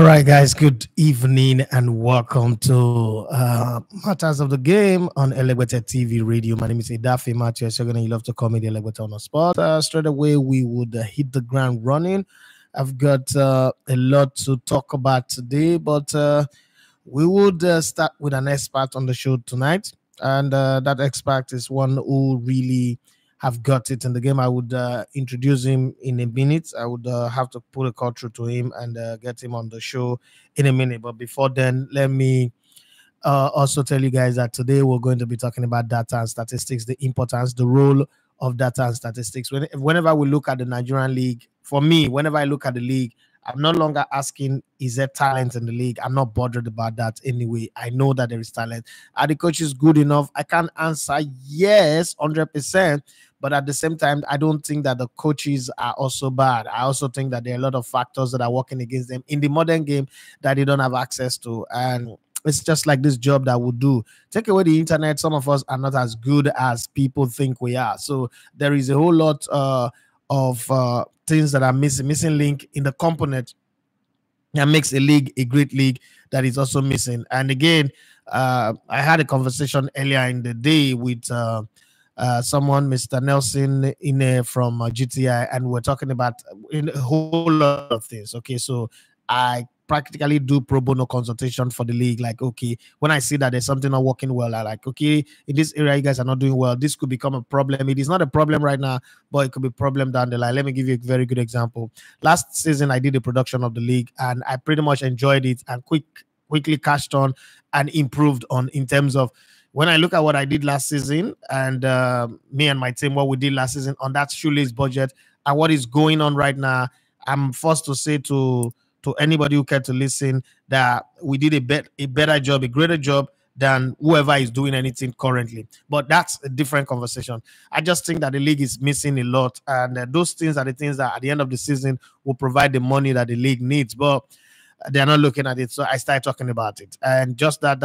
All right, guys, good evening and welcome to Matters of the Game on Elegbete TV Radio. My name is Edafe Matthews. You're going to love to call me the Elegbete on the spot. Straight away, we would hit the ground running. I've got a lot to talk about today, but we would start with an expert on the show tonight. And that expert is one who really have got it in the game. I would introduce him in a minute. I would have to put a call through to him and get him on the show in a minute. But before then, let me also tell you guys that today we're going to be talking about data and statistics, the importance, the role of data and statistics. Whenever we look at the Nigerian league, for me, whenever I look at the league, I'm no longer asking, is there talent in the league? I'm not bothered about that anyway. I know that there is talent. Are the coaches good enough? I can answer yes, 100%. But at the same time, I don't think that the coaches are also bad. I also think that there are a lot of factors that are working against them in the modern game that they don't have access to. And it's just like this job that we do. Take away the internet, some of us are not as good as people think we are. So there is a whole lot of things that are missing link in the component that makes a league a great league that is also missing. And again, I had a conversation earlier in the day with someone, Mr. Nelson from GTI, and we're talking about a whole lot of things. Okay, so I practically do pro bono consultation for the league. Like, okay, when I see that there's something not working well, I like, okay, in this area you guys are not doing well, this could become a problem. It is not a problem right now, but it could be a problem down the line. Let me give you a very good example. Last season I did a production of the league and I pretty much enjoyed it and quickly cashed on and improved on in terms of when I look at what I did last season and me and my team, what we did last season on that shoelace budget and what is going on right now. I'm forced to say to anybody who cared to listen that we did a better job, a greater job than whoever is doing anything currently. But that's a different conversation. I just think that the league is missing a lot. And those things are the things that at the end of the season will provide the money that the league needs. But they're not looking at it. So I started talking about it. And just that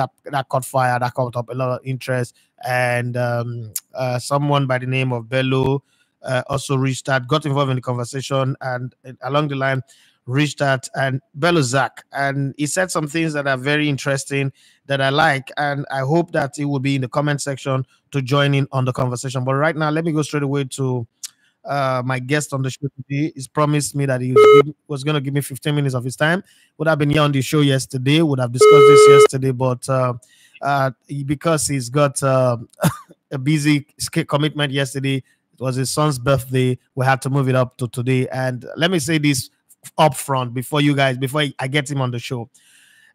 caught fire, that caught up a lot of interest. And someone by the name of Bello also reached out, got involved in the conversation. And along the line, reached out and Bello Zach, and he said some things that are very interesting that I like, and I hope that it will be in the comment section to join in on the conversation. But right now, let me go straight away to my guest on the show today. He's promised me that he was going to give me 15 minutes of his time. Would have been here on the show yesterday. Would have discussed this yesterday, but because he's got a busy commitment yesterday, it was his son's birthday. We had to move it up to today. And let me say this up front before I get him on the show.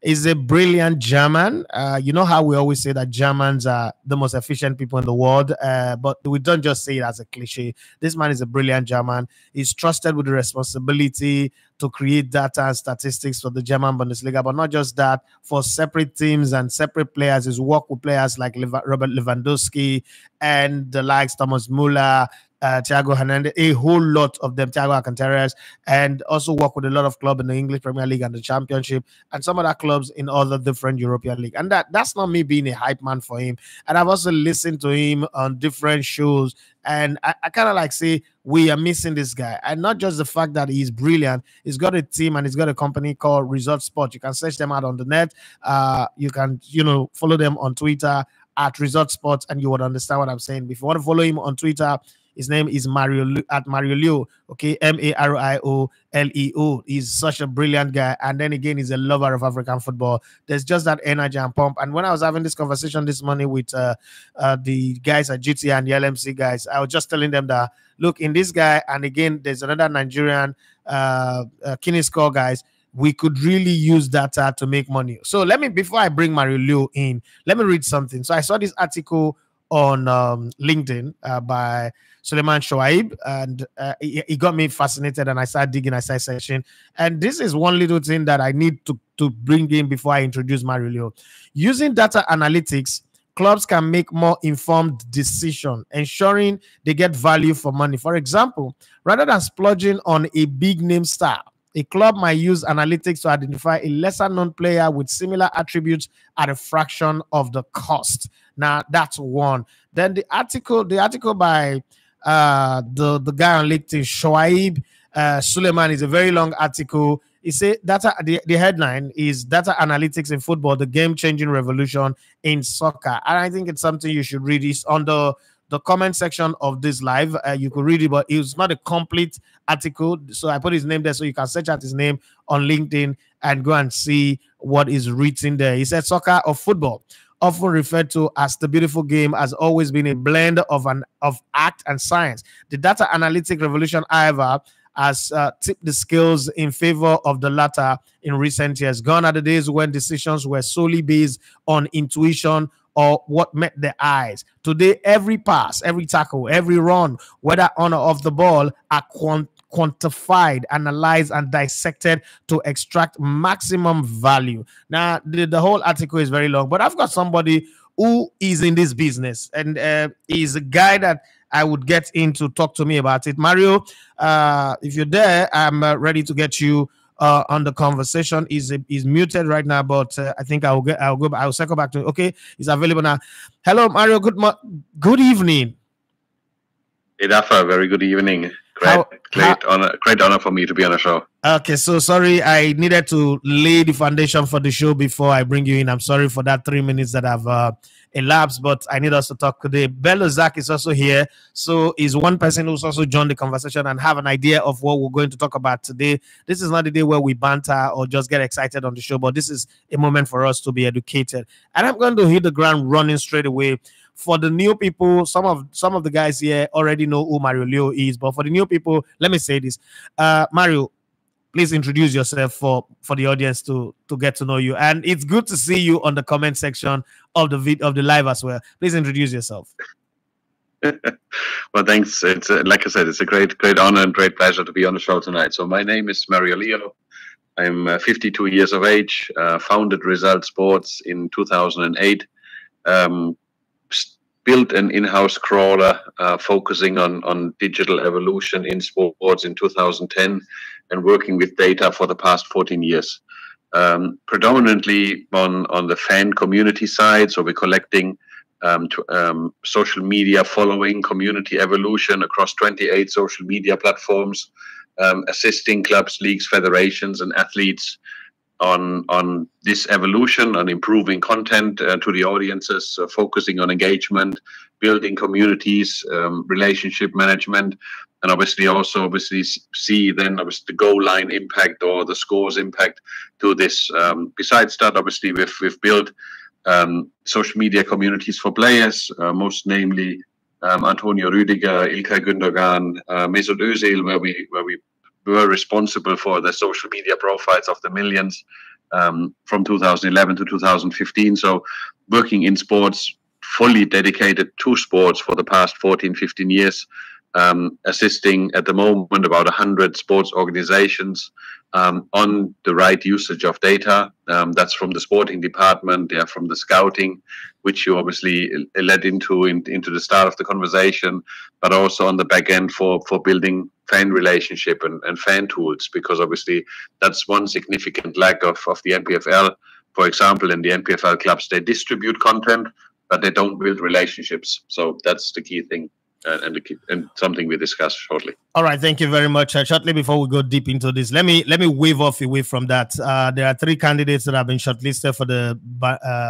He's a brilliant German. You know how we always say that Germans are the most efficient people in the world, but we don't just say it as a cliche. This man is a brilliant German. He's trusted with the responsibility to create data and statistics for the German Bundesliga, but not just that, for separate teams and separate players. His work with players like Robert Lewandowski and the likes, Thomas Müller, Thiago Hernández, a whole lot of them, Thiago Alcantara, and also work with a lot of clubs in the English Premier League and the Championship and some other clubs in other different European league. And that's not me being a hype man for him. And I've also listened to him on different shows, and I kind of like say we are missing this guy. And not just the fact that he's brilliant, he's got a team and he's got a company called Resort Sports. You can search them out on the net. You can, follow them on Twitter at Resort Sports, and you would understand what I'm saying. If you want to follow him on Twitter, his name is Mario Leo, okay, M-A-R-I-O-L-E-O. He's such a brilliant guy. And then again, he's a lover of African football. There's just that energy and pump. And when I was having this conversation this morning with the guys at GTI and the LMC guys, I was just telling them that, look, in this guy, and again, there's another Nigerian Kinney Score guys, we could really use data to make money. So let me, before I bring Mario Leo in, let me read something. So I saw this article on LinkedIn by Suleiman Shoaib, and he got me fascinated, and I started digging, I started searching. And this is one little thing that I need to bring in before I introduce Mario Leo. Using data analytics, clubs can make more informed decisions, ensuring they get value for money. For example, rather than splurging on a big-name star, a club might use analytics to identify a lesser-known player with similar attributes at a fraction of the cost. Now, that's one. Then the article by the guy on LinkedIn, Shoaib, Suleiman is a very long article. He said the headline is Data Analytics in Football, the Game-Changing Revolution in Soccer. And I think it's something you should read. It's on the comment section of this live. You could read it, but it's not a complete article. So I put his name there so you can search out his name on LinkedIn and go and see what is written there. He said soccer or football, often referred to as the beautiful game, has always been a blend of art and science. The data analytic revolution, however, has tipped the scales in favor of the latter in recent years. Gone are the days when decisions were solely based on intuition or what met the eyes. Today, every pass, every tackle, every run, whether on or off the ball, are quantified, analyzed, and dissected to extract maximum value. Now, the whole article is very long, but I've got somebody who is in this business, and is a guy that I would get in to talk to me about it. Mario, if you're there, I'm ready to get you on the conversation. He's muted right now, but I think I'll circle back to. Okay, he's available now. Hello, Mario. Good evening. Edafe, very good evening. Great honor for me to be on the show. Okay, so sorry, I needed to lay the foundation for the show before I bring you in. I'm sorry for that 3 minutes that I've elapsed, but I need us to talk today. Bello Zach is also here, so he's one person who's also joined the conversation and have an idea of what we're going to talk about today. This is not the day where we banter or just get excited on the show, but this is a moment for us to be educated. And I'm going to hit the ground running straight away. For the new people, some of the guys here already know who Mario Leo is, but for the new people, let me say this. Mario, please introduce yourself for the audience to get to know you. And it's good to see you on the comment section of the live as well. Please introduce yourself. Well, thanks. It's like I said, it's a great honor and great pleasure to be on the show tonight. So my name is Mario Leo. I'm 52 years of age, founded Resort Sports in 2008. Built an in-house crawler focusing on digital evolution in sports in 2010 and working with data for the past 14 years. Predominantly on the fan community side, so we're collecting social media following, community evolution across 28 social media platforms, assisting clubs, leagues, federations, and athletes on this evolution, on improving content to the audiences, focusing on engagement, building communities, relationship management, and obviously see then the goal line impact or the scores impact to this. Besides that, obviously we've built social media communities for players, most namely Antonio Rüdiger, Ilkay Gündogan, Mesut Özil, where we were responsible for the social media profiles of the millions from 2011 to 2015. So working in sports, fully dedicated to sports for the past 14, 15 years, assisting at the moment about 100 sports organizations on the right usage of data. That's from the sporting department, yeah, from the scouting, which you obviously led into the start of the conversation, but also on the back end for building fan relationship and fan tools, because obviously that's one significant lack of the NPFL. For example, in the NPFL clubs, they distribute content, but they don't build relationships. So that's the key thing. And something we discuss shortly. All right, thank you very much. Shortly before we go deep into this, let me wave off away from that. There are three candidates that have been shortlisted for the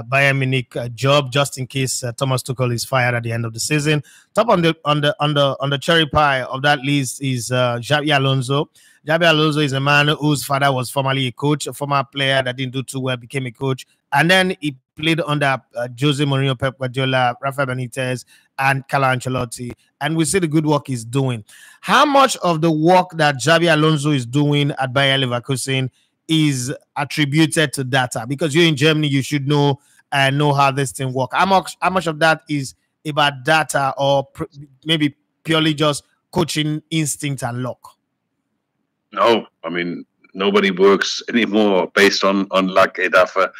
Bayern Munich job, just in case Thomas Tuchel is fired at the end of the season. Top on the cherry pie of that list is Xabi Alonso. Xabi Alonso is a man whose father was formerly a coach, a former player that didn't do too well, became a coach, and then he played under Jose Mourinho, Pep Guardiola, Rafa Benitez, and Carlo Ancelotti, and we see the good work he's doing. How much of the work that Xabi Alonso is doing at Bayer Leverkusen is attributed to data? Because you're in Germany, you should know how this thing works. How much of that is about data, or maybe purely just coaching instinct and luck? No, I mean, nobody works anymore based on luck, Edafe.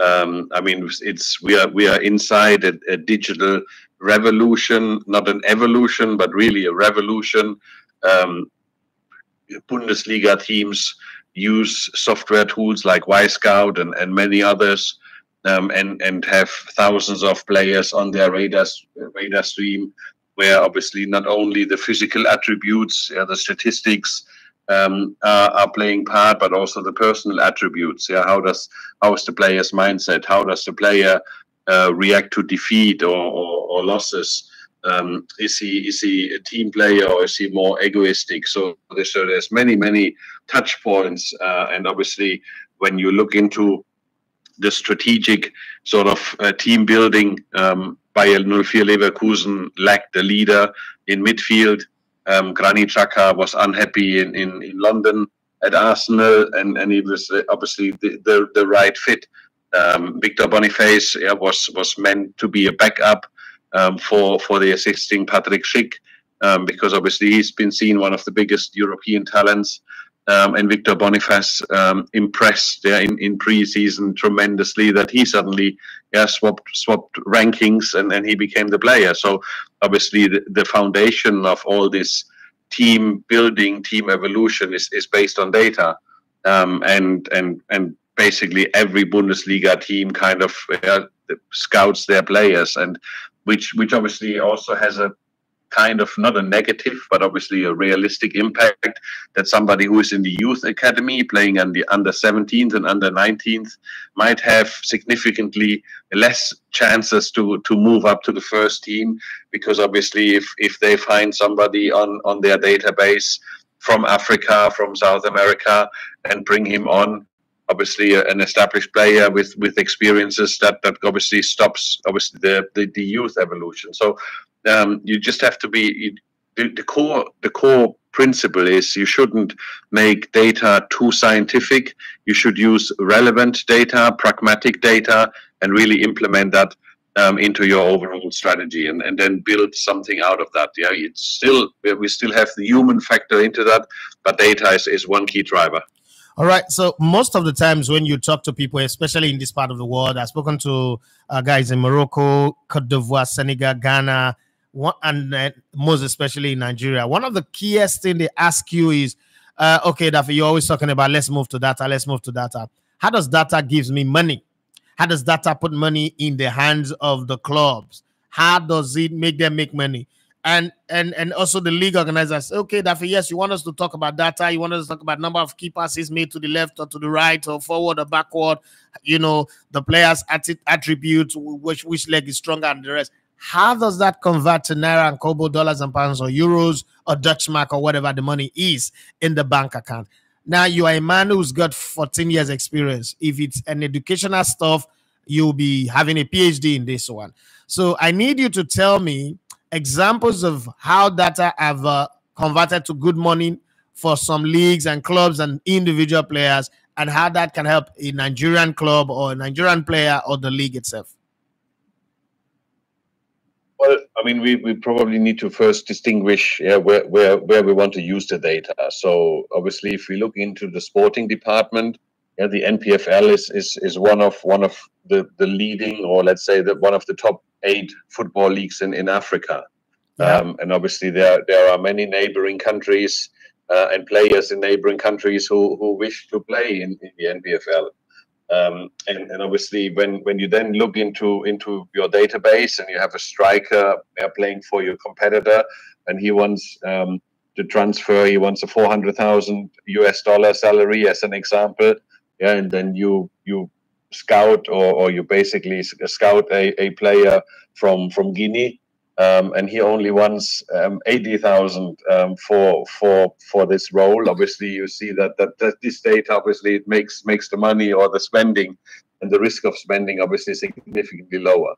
I mean, we are inside a digital revolution, not an evolution, but really a revolution. Bundesliga teams use software tools like Scout and many others, and have thousands of players on their radar stream, where obviously not only the physical attributes, the statistics, are playing part, but also the personal attributes. Yeah, how is the player's mindset? How does the player react to defeat or losses? Is he a team player, or is he more egoistic? So there's many touch points, and obviously when you look into the strategic sort of team building, Bayer 04 Leverkusen lacked a leader in midfield. Granit Xhaka was unhappy in London at Arsenal, and he was obviously the right fit. Victor Boniface was meant to be a backup for the assisting Patrick Schick, because obviously he's been seen one of the biggest European talents. And Victor Boniface impressed in pre-season tremendously, that he suddenly swapped rankings, and he became the player. So obviously the foundation of all this team building, team evolution is based on data, and basically every Bundesliga team kind of scouts their players, and which obviously also has a kind of not a negative, but obviously a realistic impact, that somebody who is in the youth academy playing on the under 17th and under 19th might have significantly less chances to move up to the first team, because obviously if they find somebody on their database from Africa, from South America, and bring him on, obviously an established player with experiences, that obviously stops obviously the youth evolution. So you just have to be, the core principle is, you shouldn't make data too scientific. You should use relevant data, pragmatic data, and really implement that into your overall strategy, and then build something out of that. Yeah, it's still, we still have the human factor into that, but data is one key driver. All right. So most of the times when you talk to people, especially in this part of the world, I've spoken to guys in Morocco, Cote d'Ivoire, Senegal, Ghana, and most especially in Nigeria. One of the keyest thing they ask you is, okay, Edafe, you're always talking about let's move to data, let's move to data. How does data give me money? How does data put money in the hands of the clubs? How does it make them make money? And also the league organizers, okay, Edafe, yes, you want us to talk about data, you want us to talk about number of key passes made to the left or to the right or forward or backward, you know, the players' attributes, which leg is stronger and the rest. How does that convert to naira and kobo, dollars and pounds or euros or Dutch mark or whatever the money is in the bank account? Now you are a man who's got 14 years experience. If it's an educational stuff, you'll be having a PhD in this one. So I need you to tell me examples of how data have converted to good money for some leagues and clubs and individual players, and how that can help a Nigerian club or a Nigerian player or the league itself. Well, I mean, we probably need to first distinguish where we want to use the data. So obviously, if we look into the sporting department, the NPFL is one of the leading, or let's say that one of the top 8 football leagues in Africa. Yeah. And obviously there are many neighboring countries and players in neighboring countries who wish to play in the NPFL. And obviously when you then look into your database and you have a striker playing for your competitor, and he wants to transfer, he wants a $400,000 US salary as an example. Yeah, and then you scout or you basically scout a player from Guinea, and he only wants 80,000 for this role. Obviously, you see that this data, obviously it makes the money or the spending and the risk of spending obviously significantly lower.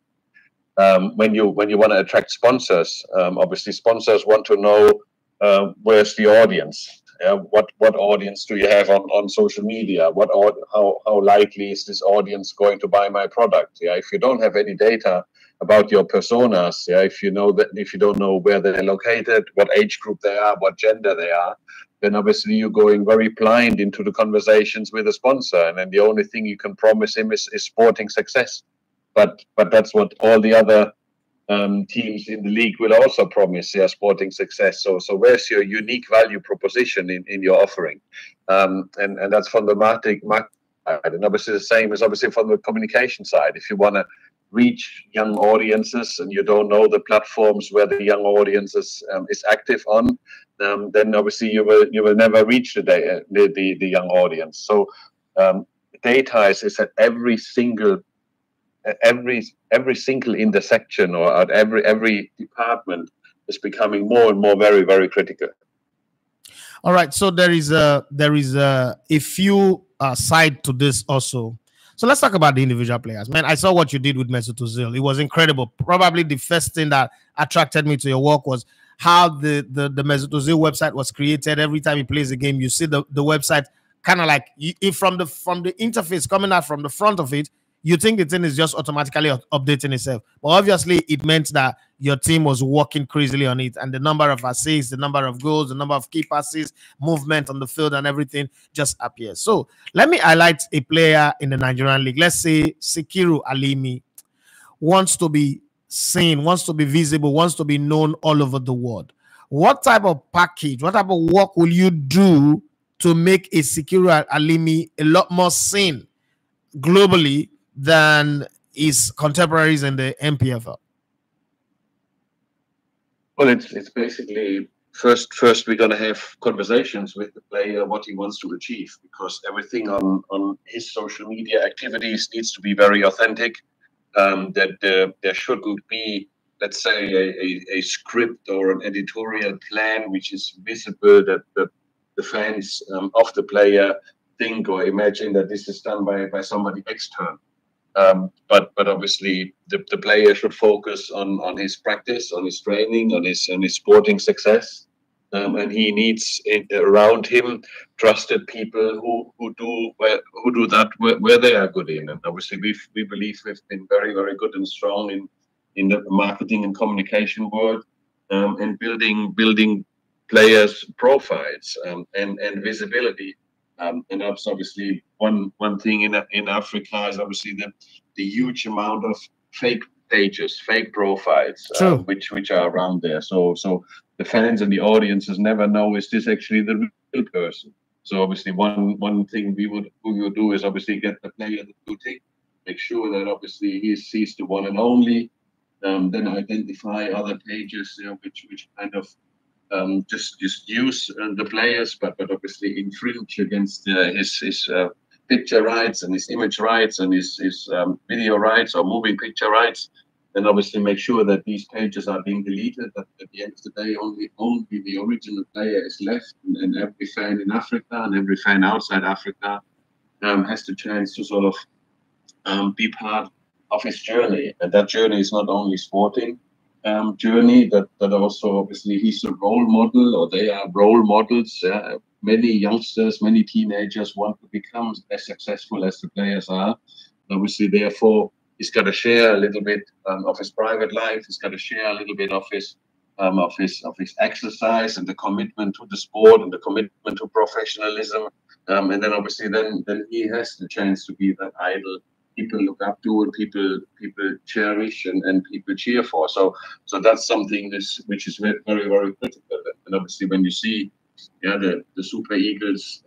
When you want to attract sponsors, obviously sponsors want to know where's the audience. What audience do you have on social media? How likely is this audience going to buy my product? Yeah, if you don't have any data about your personas, if you don't know where they're located, what age group they are, what gender they are, then obviously you're going very blind into the conversations with a sponsor, and then the only thing you can promise him is sporting success. But that's what all the other teams in the league will also promise, sporting success. So where's your unique value proposition in your offering? And that's from the marketing side. And obviously the same is obviously from the communication side. If you want to reach young audiences and you don't know the platforms where the young audiences is active on, then obviously you will never reach the young audience. So data is at every single intersection or at every department is becoming more and more very, very critical. All right, so there is a few side to this also. So let's talk about the individual players. Man, I saw what you did with Mesut Özil. It was incredible. Probably the first thing that attracted me to your work was how the Mesut Özil website was created. Every time he plays a game, you see the website kind of like from the interface coming out from the front of it. You think the thing is just automatically updating itself. But obviously, it meant that your team was working crazily on it. And the number of assists, the number of goals, the number of key passes, movement on the field and everything just appears. So let me highlight a player in the Nigerian league. Let's say Sikiru Alimi wants to be seen, wants to be visible, wants to be known all over the world. What type of package, what type of work will you do to make a Sikiru Alimi a lot more seen globally than his contemporaries in the NPFL? Well, it's basically first we're gonna have conversations with the player what he wants to achieve, because everything on his social media activities needs to be very authentic. There shouldn't be, let's say, a script or an editorial plan which is visible that the fans of the player think or imagine that this is done by somebody external. But obviously the player should focus on his practice, on his training, on his sporting success, and he needs around him trusted people who do that where they are good in. And obviously we believe we've been very, very good and strong in the marketing and communication world, and building players' profiles and visibility. And that's obviously one thing in Africa is obviously the huge amount of fake pages, fake profiles, which are around there. So the fans and the audiences never know, is this actually the real person? So obviously one thing we would do is obviously get the player to take, make sure that obviously he sees the one and only, then identify other pages, you know, which kind of just use the players, but obviously infringe against his picture rights and his image rights and his video rights or moving picture rights, and obviously make sure that these pages are being deleted. That at the end of the day, only the original player is left, and every fan in Africa and every fan outside Africa has the chance to sort of be part of his journey, and that journey is not only sporting. Journey that also obviously he's a role model, or they are role models. Many youngsters, many teenagers want to become as successful as the players are. Obviously, therefore, he's got to share a little bit of his private life. He's got to share a little bit of his exercise and the commitment to the sport and the commitment to professionalism. And then obviously, then he has the chance to be that idol people look up to, and people cherish, and people cheer for. So that's something which is very, very critical. And obviously, when you see, yeah, the Super Eagles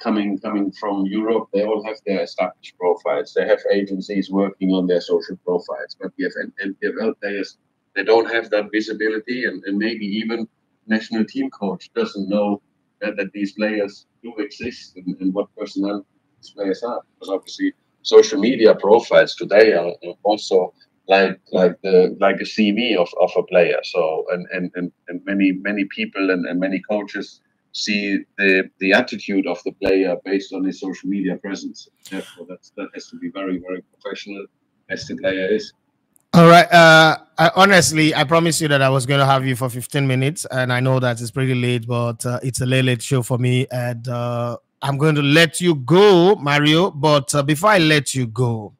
coming from Europe, they all have their established profiles. They have agencies working on their social profiles. But we have NPFL players, they don't have that visibility, and maybe even national team coach doesn't know that these players do exist, and what personality these players are, because obviously social media profiles today are also like a CV of a player. So and many people and many coaches see the attitude of the player based on his social media presence. Therefore, that has to be very, very professional as the player is. All right. I honestly promised you that I was going to have you for 15 minutes, and I know that it's pretty late, but it's a late show for me, and I'm going to let you go, Mario, but before I let you go,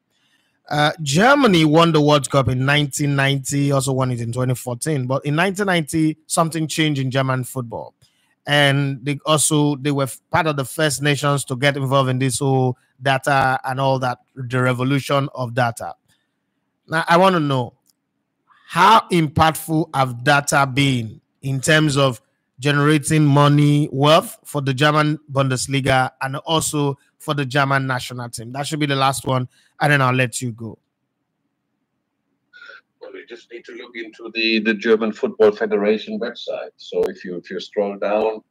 Germany won the World Cup in 1990, also won it in 2014, but in 1990, something changed in German football. And they were part of the first nations to get involved in this whole data and all that, the revolution of data. Now, I want to know, how impactful have data been in terms of generating money, wealth for the German Bundesliga and also for the German national team? That should be the last one, and then I'll let you go. you just need to look into the German Football Federation website. So if you scroll down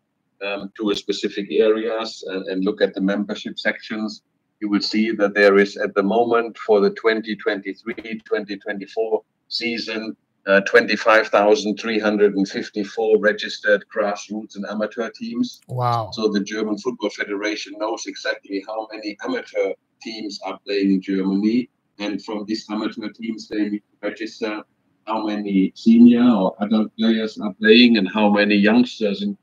to a specific areas and look at the membership sections, you will see that there is at the moment for the 2023-2024 season 25,354 registered grassroots and amateur teams. Wow. So the German Football Federation knows exactly how many amateur teams are playing in Germany. And from these amateur teams, they need to register how many senior or adult players are playing and how many youngsters and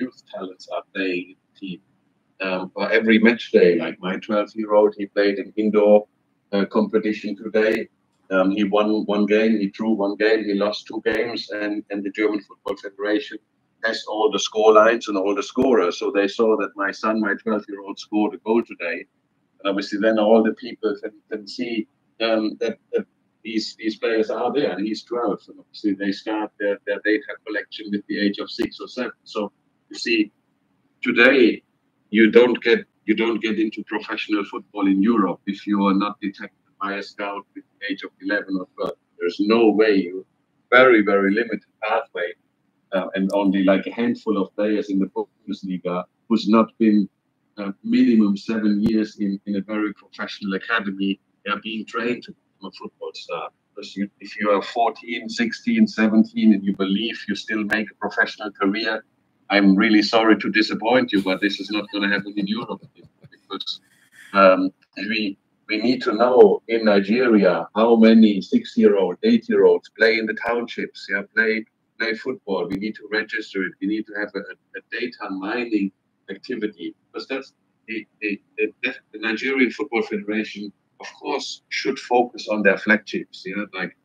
youth talents are playing in the team. For every match day, like my 12-year-old, he played an indoor competition today. He won one game, he drew one game, he lost two games, and the German Football Federation has all the score lines and all the scorers. So they saw that my son, my 12-year-old, scored a goal today. And obviously then all the people can see that these players are there, and he's 12. And obviously they start their data collection with the age of 6 or 7. So you see, today you don't get into professional football in Europe if you are not detected by a scout with the age of 11 or 12. There's no way, very, very limited pathway, and only like a handful of players in the Bundesliga who's not been minimum 7 years in a very professional academy are being trained to become a football star. Because if you are 14, 16, 17, and you believe you still make a professional career, I'm really sorry to disappoint you, but this is not going to happen in Europe, because we need to know in Nigeria how many 6-year-old, 8-year-olds play in the townships, play football. We need to register it. We need to have a data mining activity, because that's the Nigerian Football Federation, of course, should focus on their flagships, like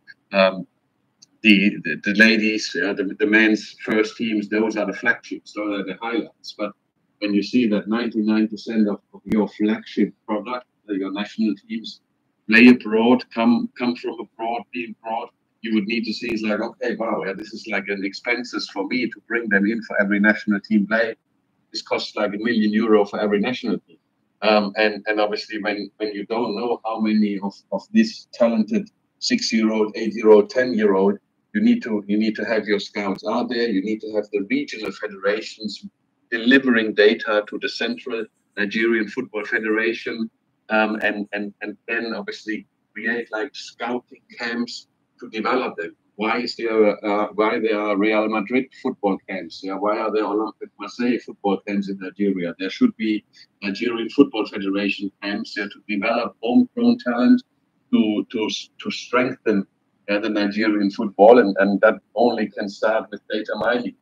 the ladies, the men's first teams. Those are the flagships, those are the highlights. But when you see that 99% of your flagship product, your national teams, play abroad, come from abroad, being abroad, you would need to see, it's like, okay, wow, yeah, this is like an expenses for me to bring them in for every national team play. This costs like €1 million for every national team. And obviously when you don't know how many of this talented 6-year-old, 8-year-old, 10-year-old, you need to have your scouts out there. You need to have the regional federations delivering data to the Central Nigerian Football Federation. And then obviously create like scouting camps to develop them. Why there are Real Madrid football camps? Yeah? Why are there Olympic Marseille football camps in Nigeria? There should be Nigerian Football Federation camps there to develop homegrown talent, to strengthen the Nigerian football, and that only can start with data mining.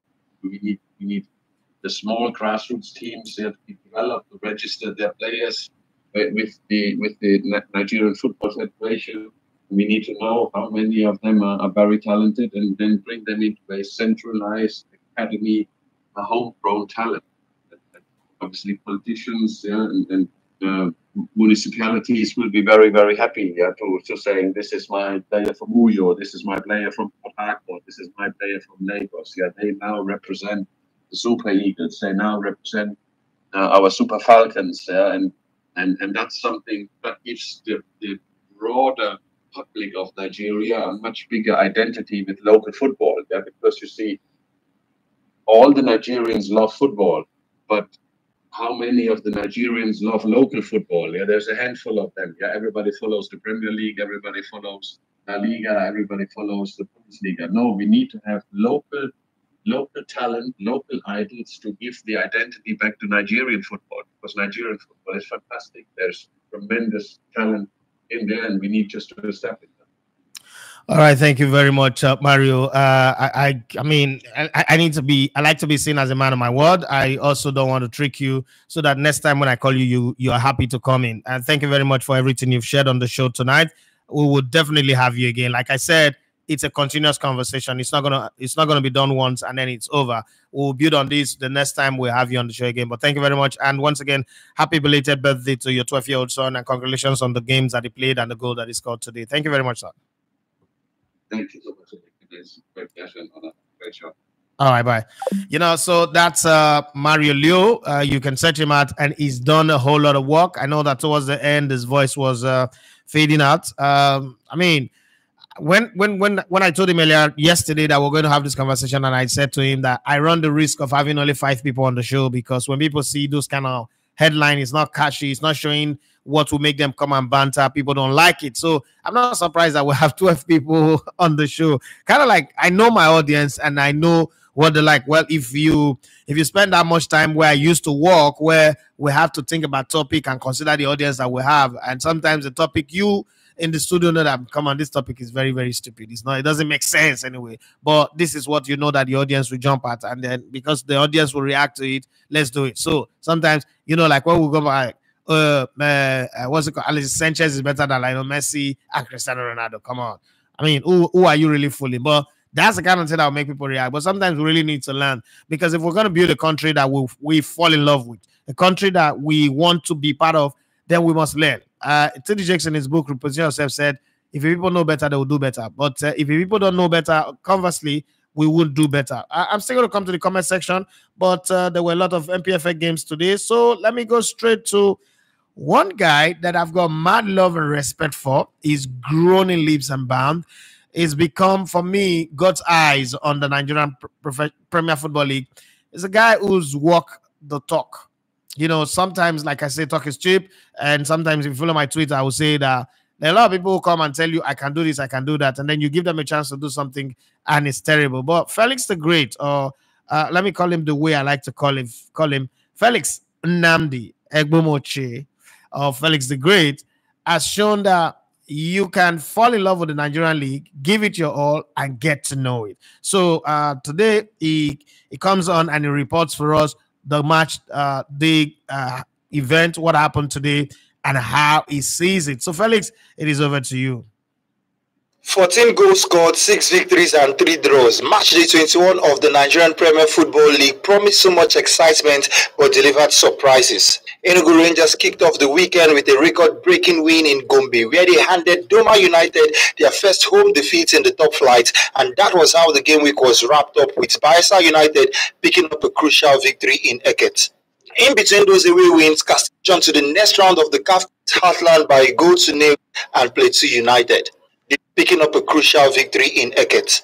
We need the small grassroots teams there to be developed, to register their players with the Nigerian Football Federation. We need to know how many of them are very talented, and then bring them into a centralized academy, a homegrown talent. And obviously, politicians municipalities will be very, very happy to saying, this is my player from Uyo, this is my player from Port Harcourt, this is my player from Lagos. Yeah, they now represent the Super Eagles. They now represent our Super Falcons, and that's something that gives the broader public of Nigeria a much bigger identity with local football. Yeah? Because you see, all the Nigerians love football, but how many of the Nigerians love local football? Yeah, there's a handful of them. Yeah, everybody follows the Premier League, everybody follows La Liga, everybody follows the Bundesliga. No, we need to have local talent, local idols to give the identity back to Nigerian football, because Nigerian football is fantastic. There's tremendous talent in there, and we need just to establish that. All right, thank you very much, Mario. I mean, I need to be. I like to be seen as a man of my word. I also don't want to trick you, so that next time when I call you, you are happy to come in. And thank you very much for everything you've shared on the show tonight. We will definitely have you again. Like I said, it's a continuous conversation. It's not gonna be done once and then it's over. We'll build on this the next time we'll have you on the show again. But thank you very much, and once again, happy belated birthday to your 12-year-old son, and congratulations on the games that he played and the goal that he scored today. Thank you very much, sir. Thank you so much. It's a great pleasure and honor. Great show. All right, bye. You know, so that's Mario Leo. You can search him out, and he's done a whole lot of work. I know that towards the end, his voice was fading out. I mean, when I told him earlier yesterday that we're going to have this conversation, and I said to him that I run the risk of having only 5 people on the show, because when people see those kind of headline, it's not catchy, it's not showing what will make them come and banter. People don't like it. So I'm not surprised that we have 12 people on the show. Kind of like, I know my audience and I know what they're like. Well, if you spend that much time where I used to work, where we have to think about topic and consider the audience that we have, and sometimes the topic you in the studio know that, come on, this topic is very, very stupid. It's not, it doesn't make sense anyway. But this is what you know that the audience will jump at, and then because the audience will react to it, let's do it. So sometimes, you know, like when we go by, what's it called? Alexis Sanchez is better than Lionel Messi and Cristiano Ronaldo. Come on, I mean, who are you really fooling? But that's the kind of thing that will make people react. But sometimes we really need to learn, because if we're going to build a country that we fall in love with, a country that we want to be part of, then we must learn. T.D. Jakes in his book, Reposition Yourself, said, if people know better, they will do better. But if people don't know better, conversely, we will do better. I'm still going to come to the comment section, but there were a lot of NPFL games today. So let me go straight to one guy that I've got mad love and respect for. He's grown in leaps and bounds. He's become, for me, God's eyes on the Nigerian Premier Football League. He's a guy who's walked the talk. You know, sometimes, like I say, talk is cheap. And sometimes if you follow my Twitter, I will say that there are a lot of people who come and tell you, I can do this, I can do that. And then you give them a chance to do something and it's terrible. But Felix the Great, or let me call him the way I like to call him, Felix Nnamdi Egbomoche, or Felix the Great, has shown that you can fall in love with the Nigerian League, give it your all, and get to know it. So today he comes on and he reports for us the match, the event, what happened today, and how he sees it. So, Felix, it is over to you. 14 goals scored, 6 victories and 3 draws. Match day 21 of the Nigerian Premier Football League promised so much excitement but delivered surprises. Enugu Rangers kicked off the weekend with a record-breaking win in Gombe, where they handed Doma United their first home defeat in the top flight, and that was how the game week was wrapped up, with Bayelsa United picking up a crucial victory in Eket. In between those away wins, cast on to the next round of the CAF Heartland by a goal to nil and Plateau United, picking up a crucial victory in Eket.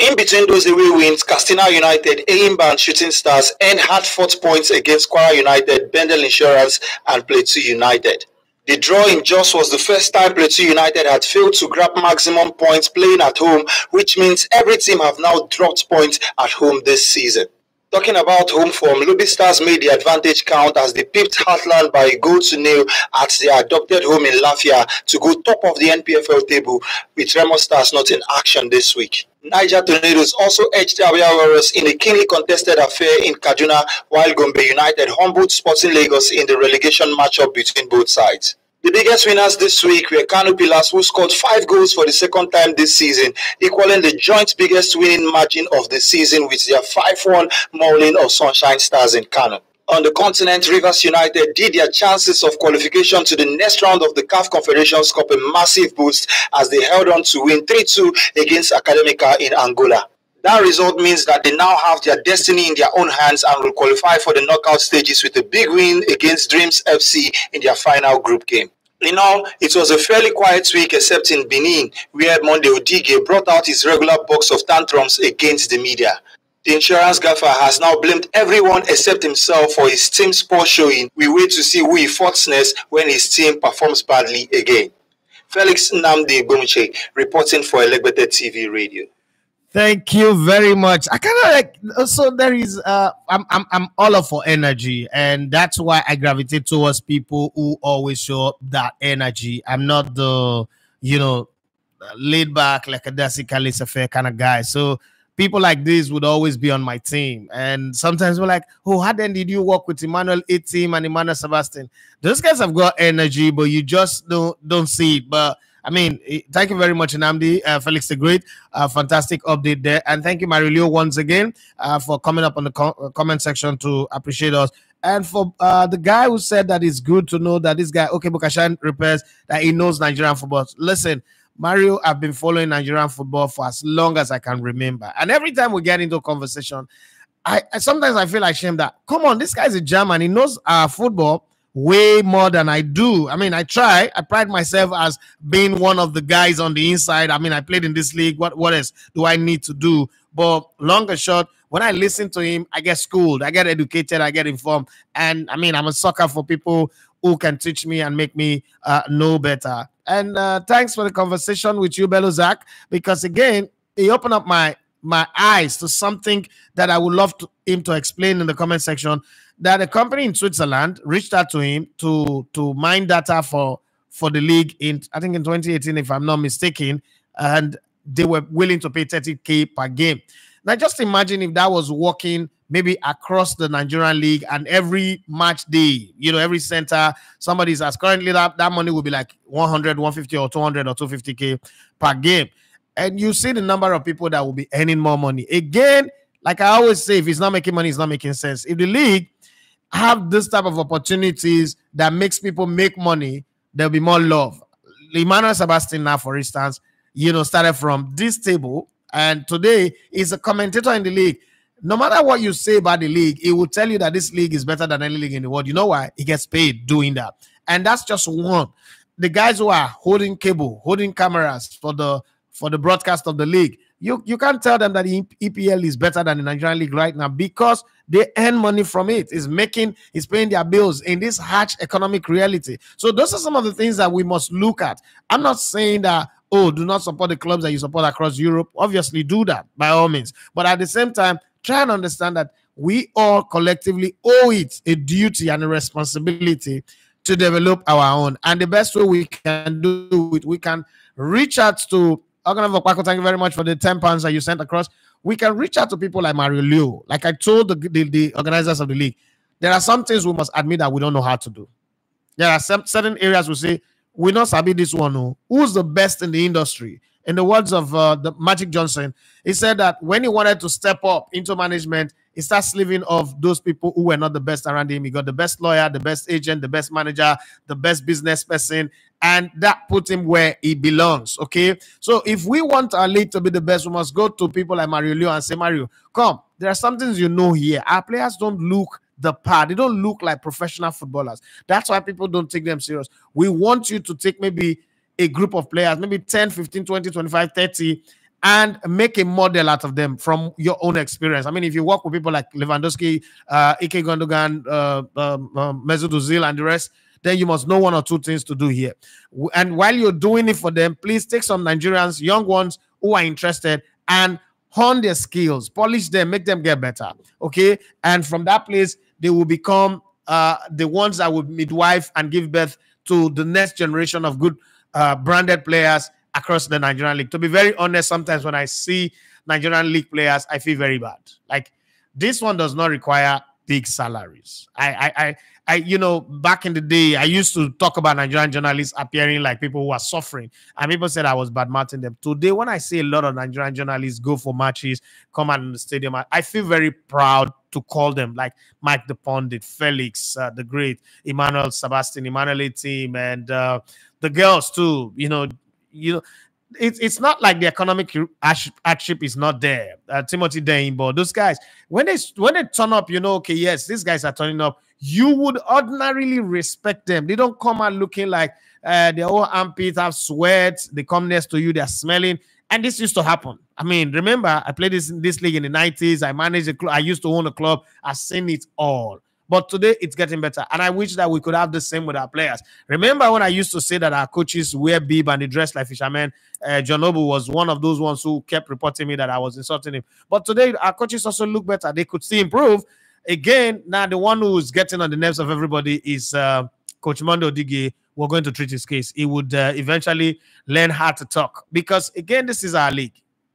In between those away wins, Castina United, Eimba and Shooting Stars earned hard-fought points against Kwara United, Bendel Insurance and Plateau United. The draw in Jos was the first time Plateau United had failed to grab maximum points playing at home, which means every team have now dropped points at home this season. Talking about home form, Lobby Stars made the advantage count as they pipped Heartland by a goal to nil at their adopted home in Lafia to go top of the NPFL table, with Remo Stars not in action this week. Niger Tornadoes also edged Abia Warriors in a keenly contested affair in Kaduna, while Gombe United humbled Sporting Lagos in the relegation matchup between both sides. The biggest winners this week were Kano Pillars, who scored 5 goals for the second time this season, equaling the joint biggest winning margin of the season with their 5-1 mauling of Sunshine Stars in Kano. On the continent, Rivers United did their chances of qualification to the next round of the CAF Confederations Cup a massive boost as they held on to win 3-2 against Academica in Angola. That result means that they now have their destiny in their own hands and will qualify for the knockout stages with a big win against Dreams FC in their final group game. In all, it was a fairly quiet week except in Benin, where Monday Odige brought out his regular box of tantrums against the media. The insurance gaffer has now blamed everyone except himself for his team's poor showing. We wait to see who he faults next when his team performs badly again. Felix Nnamdi Egbomoche, reporting for Elegbete TV Radio. Thank you very much. I kind of like, also there is, I'm all up for energy, and that's why I gravitate towards people who always show up that energy. I'm not the, you know, laid back, like a Desi Kalis affair kind of guy. So people like this would always be on my team. And sometimes we're like, oh, how then did you work with Emmanuel Etim and Emmanuel Sebastian? Those guys have got energy, but you just don't see it. But I mean, thank you very much, Nnamdi, Felix the Great. Fantastic update there. And thank you, Mario Leo, once again, for coming up on the comment section to appreciate us. And for the guy who said that it's good to know that this guy, okay, Bukashan Repairs, that he knows Nigerian football. Listen, Mario, I've been following Nigerian football for as long as I can remember. And every time we get into a conversation, I sometimes I feel ashamed that, come on, this guy's a German. He knows football. way more than I do. I mean, I try. I pride myself as being one of the guys on the inside. I mean, I played in this league. What else do I need to do? But long and short, when I listen to him, I get schooled, I get educated, I get informed. And I mean, I'm a sucker for people who can teach me and make me know better. And thanks for the conversation with you, Bello Zach, because again, he opened up my eyes to something that I would love him to explain in the comment section, that a company in Switzerland reached out to him to mine data for the league in, I think in 2018, if I'm not mistaken, and they were willing to pay 30K per game. Now, just imagine if that was working maybe across the Nigerian league, and every match day, you know, every center, somebody's as currently that money will be like 100, 150 or 200 or 250K per game. And you see the number of people that will be earning more money. Again, like I always say, if it's not making money, it's not making sense. If the league have this type of opportunities that makes people make money, there'll be more love. Emmanuel Sebastian now, for instance, you know, started from this table, and today is a commentator in the league. No matter what you say about the league, it will tell you that this league is better than any league in the world. You know why? He gets paid doing that. And that's just one. The guys who are holding cable, holding cameras for the broadcast of the league, you can't tell them that the EPL is better than the Nigerian league right now, because they earn money from it. It's paying their bills in this harsh economic reality. So those are some of the things that we must look at. I'm not saying that, oh, do not support the clubs that you support across Europe. Obviously, do that by all means. But at the same time, try and understand that we all collectively owe it a duty and a responsibility to develop our own. And the best way we can do it, we can reach out to Ogunbote. Thank you very much for the 10 pounds that you sent across. We can reach out to people like Mario Leo. Like I told the organizers of the league, there are some things we must admit that we don't know how to do. There are some certain areas we say, we not sabi this one. No. Who's the best in the industry? In the words of the Magic Johnson, he said that when he wanted to step up into management, he starts sleeving off those people who were not the best around him. He got the best lawyer, the best agent, the best manager, the best business person, and that put him where he belongs, okay? So if we want our league to be the best, we must go to people like Mario Leo and say, Mario, come, there are some things you know here. Our players don't look the part. They don't look like professional footballers. That's why people don't take them serious. We want you to take maybe a group of players, maybe 10, 15, 20, 25, 30, and make a model out of them from your own experience. I mean, if you work with people like Lewandowski, Ilkay Gündogan, Mesut Özil, and the rest, then you must know one or two things to do here. And while you're doing it for them, please take some Nigerians, young ones who are interested, and hone their skills, polish them, make them get better, okay? And from that place, they will become the ones that will midwife and give birth to the next generation of good branded players across the Nigerian league. To be very honest, sometimes when I see Nigerian league players, I feel very bad. Like, this one does not require big salaries. I you know, back in the day, I used to talk about Nigerian journalists appearing like people who are suffering, and people said I was bad-mouthing them. Today, when I see a lot of Nigerian journalists go for matches, come out in the stadium, I feel very proud to call them like Mike the Pundit, Felix the Great, Emmanuel Sebastian, Emmanuel team, and the girls too. You know, it's not like the economic hardship is not there. Timothy Deimbo, those guys, when they turn up, you know, okay, yes, these guys are turning up. You would ordinarily respect them. They don't come out looking like their whole armpits have sweat. They come next to you, they're smelling. And this used to happen. I mean, remember, I played this league in the 90s. I managed a club. I used to own a club. I've seen it all. But today, it's getting better. And I wish that we could have the same with our players. Remember when I used to say that our coaches wear bib and they dress like fishermen? John Obu was one of those ones who kept reporting me that I was insulting him. But today, our coaches also look better. They could still improve. Again, now the one who's getting on the nerves of everybody is Coach Mondo Digi. We're going to treat his case. He would eventually learn how to talk. Because, again, this is our league.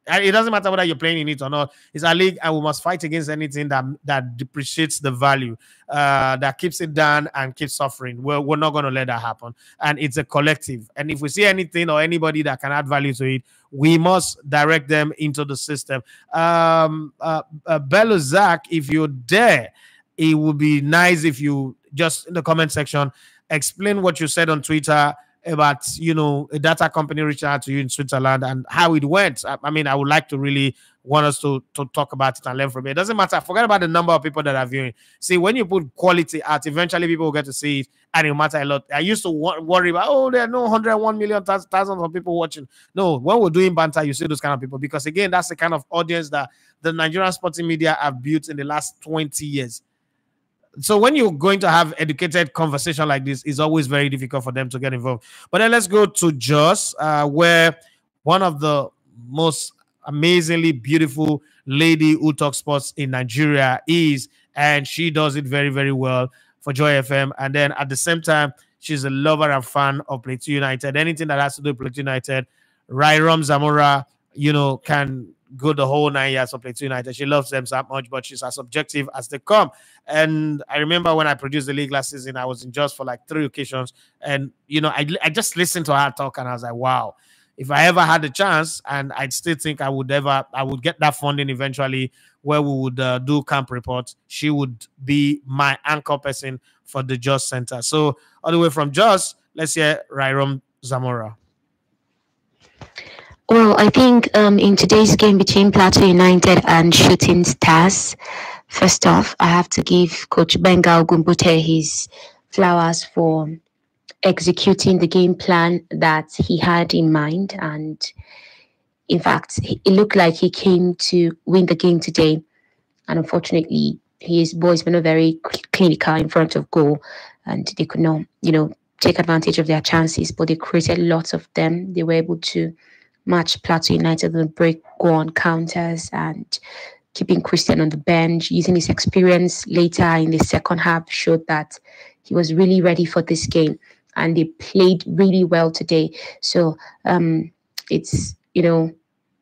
It doesn't matter whether you're playing in it or not. It's a league, and we must fight against anything that depreciates the value, that keeps it down and keeps suffering. We're not going to let that happen. And it's a collective. And if we see anything or anybody that can add value to it, we must direct them into the system. Bello Zach, if you're there, it would be nice if you just, in the comment section, explain what you said on Twitter about, you know, a data company reaching out to you in Switzerland and how it went. I mean, I would like to really want us to talk about it and learn from it. It doesn't matter. Forget about the number of people that are viewing. See, when you put quality out, eventually people will get to see it, and it matter a lot. I used to worry about, oh, there are no 101 million thousands of people watching. No, when we're doing banter, you see those kind of people, because again, that's the kind of audience that the Nigerian sporting media have built in the last 20 years. So when you're going to have educated conversation like this, it's always very difficult for them to get involved. But then let's go to Jos, where one of the most amazingly beautiful lady who talks sports in Nigeria is, and she does it very, very well for Joy FM. And then at the same time, she's a lover and fan of Plateau United. Anything that has to do with Plateau United, Rairam Zamora, you know, can go the whole 9 years of Plateau United. She loves them so much, but she's as objective as they come. And I remember when I produced the league last season, I was in Jos for like 3 occasions. And, you know, I just listened to her talk and I was like, wow. If I ever had a chance, and I still think I would get that funding eventually, where we would do camp reports, she would be my anchor person for the Jos Center. So all the way from Jos, let's hear Rairam Zamora. Well, I think in today's game between Plateau United and Shooting Stars, first off, I have to give Coach Benga Ogunbote his flowers for executing the game plan that he had in mind. And in fact, it looked like he came to win the game today. And unfortunately, his boys were not very clinical in front of goal, and they could not, you know, take advantage of their chances, but they created lots of them. They were able to match Plateau United and break, go on counters, and keeping Christian on the bench, using his experience later in the second half, showed that he was really ready for this game. And they played really well today. So it's, you know,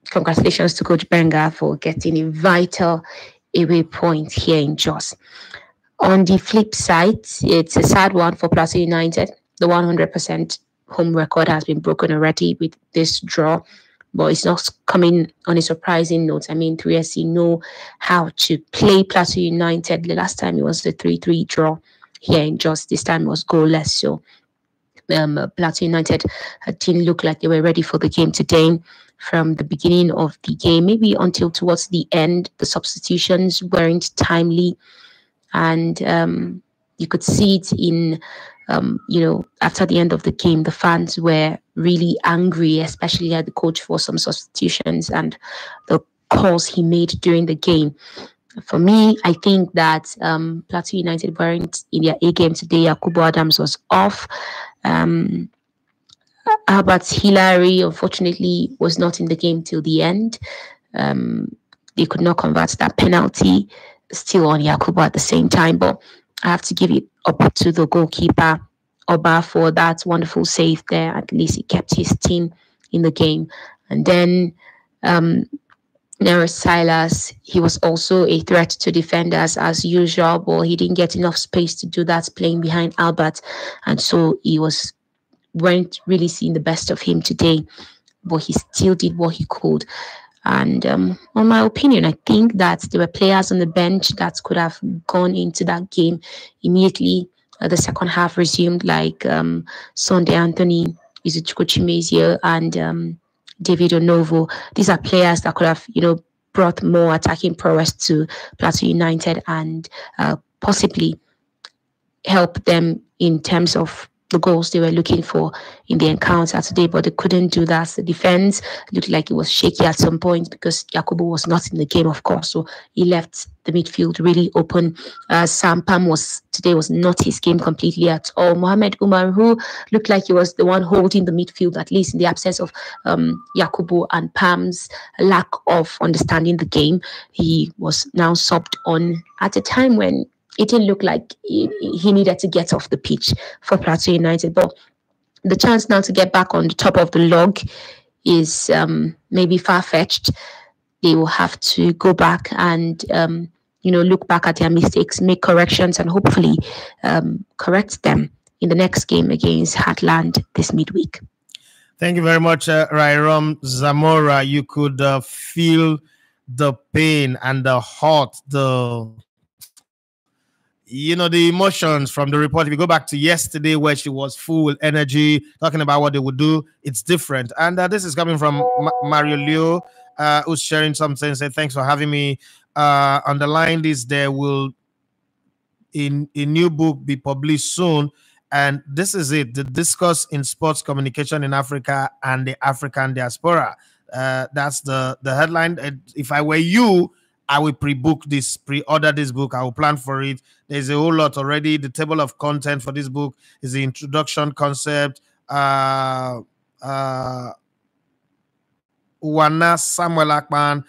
congratulations to Coach Benga for getting a vital away point here in Jos. On the flip side, it's a sad one for Plateau United. The 100% home record has been broken already with this draw, but it's not coming on a surprising note. I mean, 3SC know how to play Plateau United. The last time it was a 3-3 draw here in Jos. This time it was goalless. So Plateau United didn't look like they were ready for the game today. From the beginning of the game, maybe until towards the end, the substitutions weren't timely, and you could see it in, you know, after the end of the game, the fans were really angry, especially at the coach for some substitutions and the calls he made during the game. For me, I think that Plateau United weren't in their A game today. Yakubu Adams was off. Albert Hillary, unfortunately, was not in the game till the end. They could not convert that penalty, still on Yakubu at the same time. But I have to give it up to the goalkeeper, Oba, for that wonderful save there. At least he kept his team in the game. And then Nero Silas, he was also a threat to defenders as usual, but he didn't get enough space to do that playing behind Albert, and so he weren't really seeing the best of him today, but he still did what he could. And on my opinion, I think that there were players on the bench that could have gone into that game immediately. The second half resumed, like Sunday Anthony, Izuchukwu Chimezie, and David Onovo. These are players that could have, you know, brought more attacking prowess to Plateau United and possibly help them in terms of the goals they were looking for in the encounter today, but they couldn't do that. The defense looked like it was shaky at some point because Yakubu was not in the game, of course, so he left the midfield really open. Sam Pam today was not his game completely at all. Mohamed Umar, who looked like he was the one holding the midfield, at least in the absence of Yakubu and Pam's lack of understanding the game, he was now subbed on at a time when it didn't look like he needed to get off the pitch for Plateau United. But the chance now to get back on the top of the log is maybe far-fetched. They will have to go back and, you know, look back at their mistakes, make corrections, and hopefully correct them in the next game against Heartland this midweek. Thank you very much, Rairam Zamora. You could feel the pain and the heart, you know, the emotions from the report. If you go back to yesterday, where she was full with energy, talking about what they would do, it's different. And this is coming from Mario Leo. who's sharing something, said thanks for having me. On the line is there will a new book be published soon, and this is it, the discourse in sports communication in Africa and the African diaspora. That's the headline. If I were you, I will pre-order this book. I will plan for it. There's a whole lot already. The table of content for this book is the introduction, concept, Wana Samuel Akman,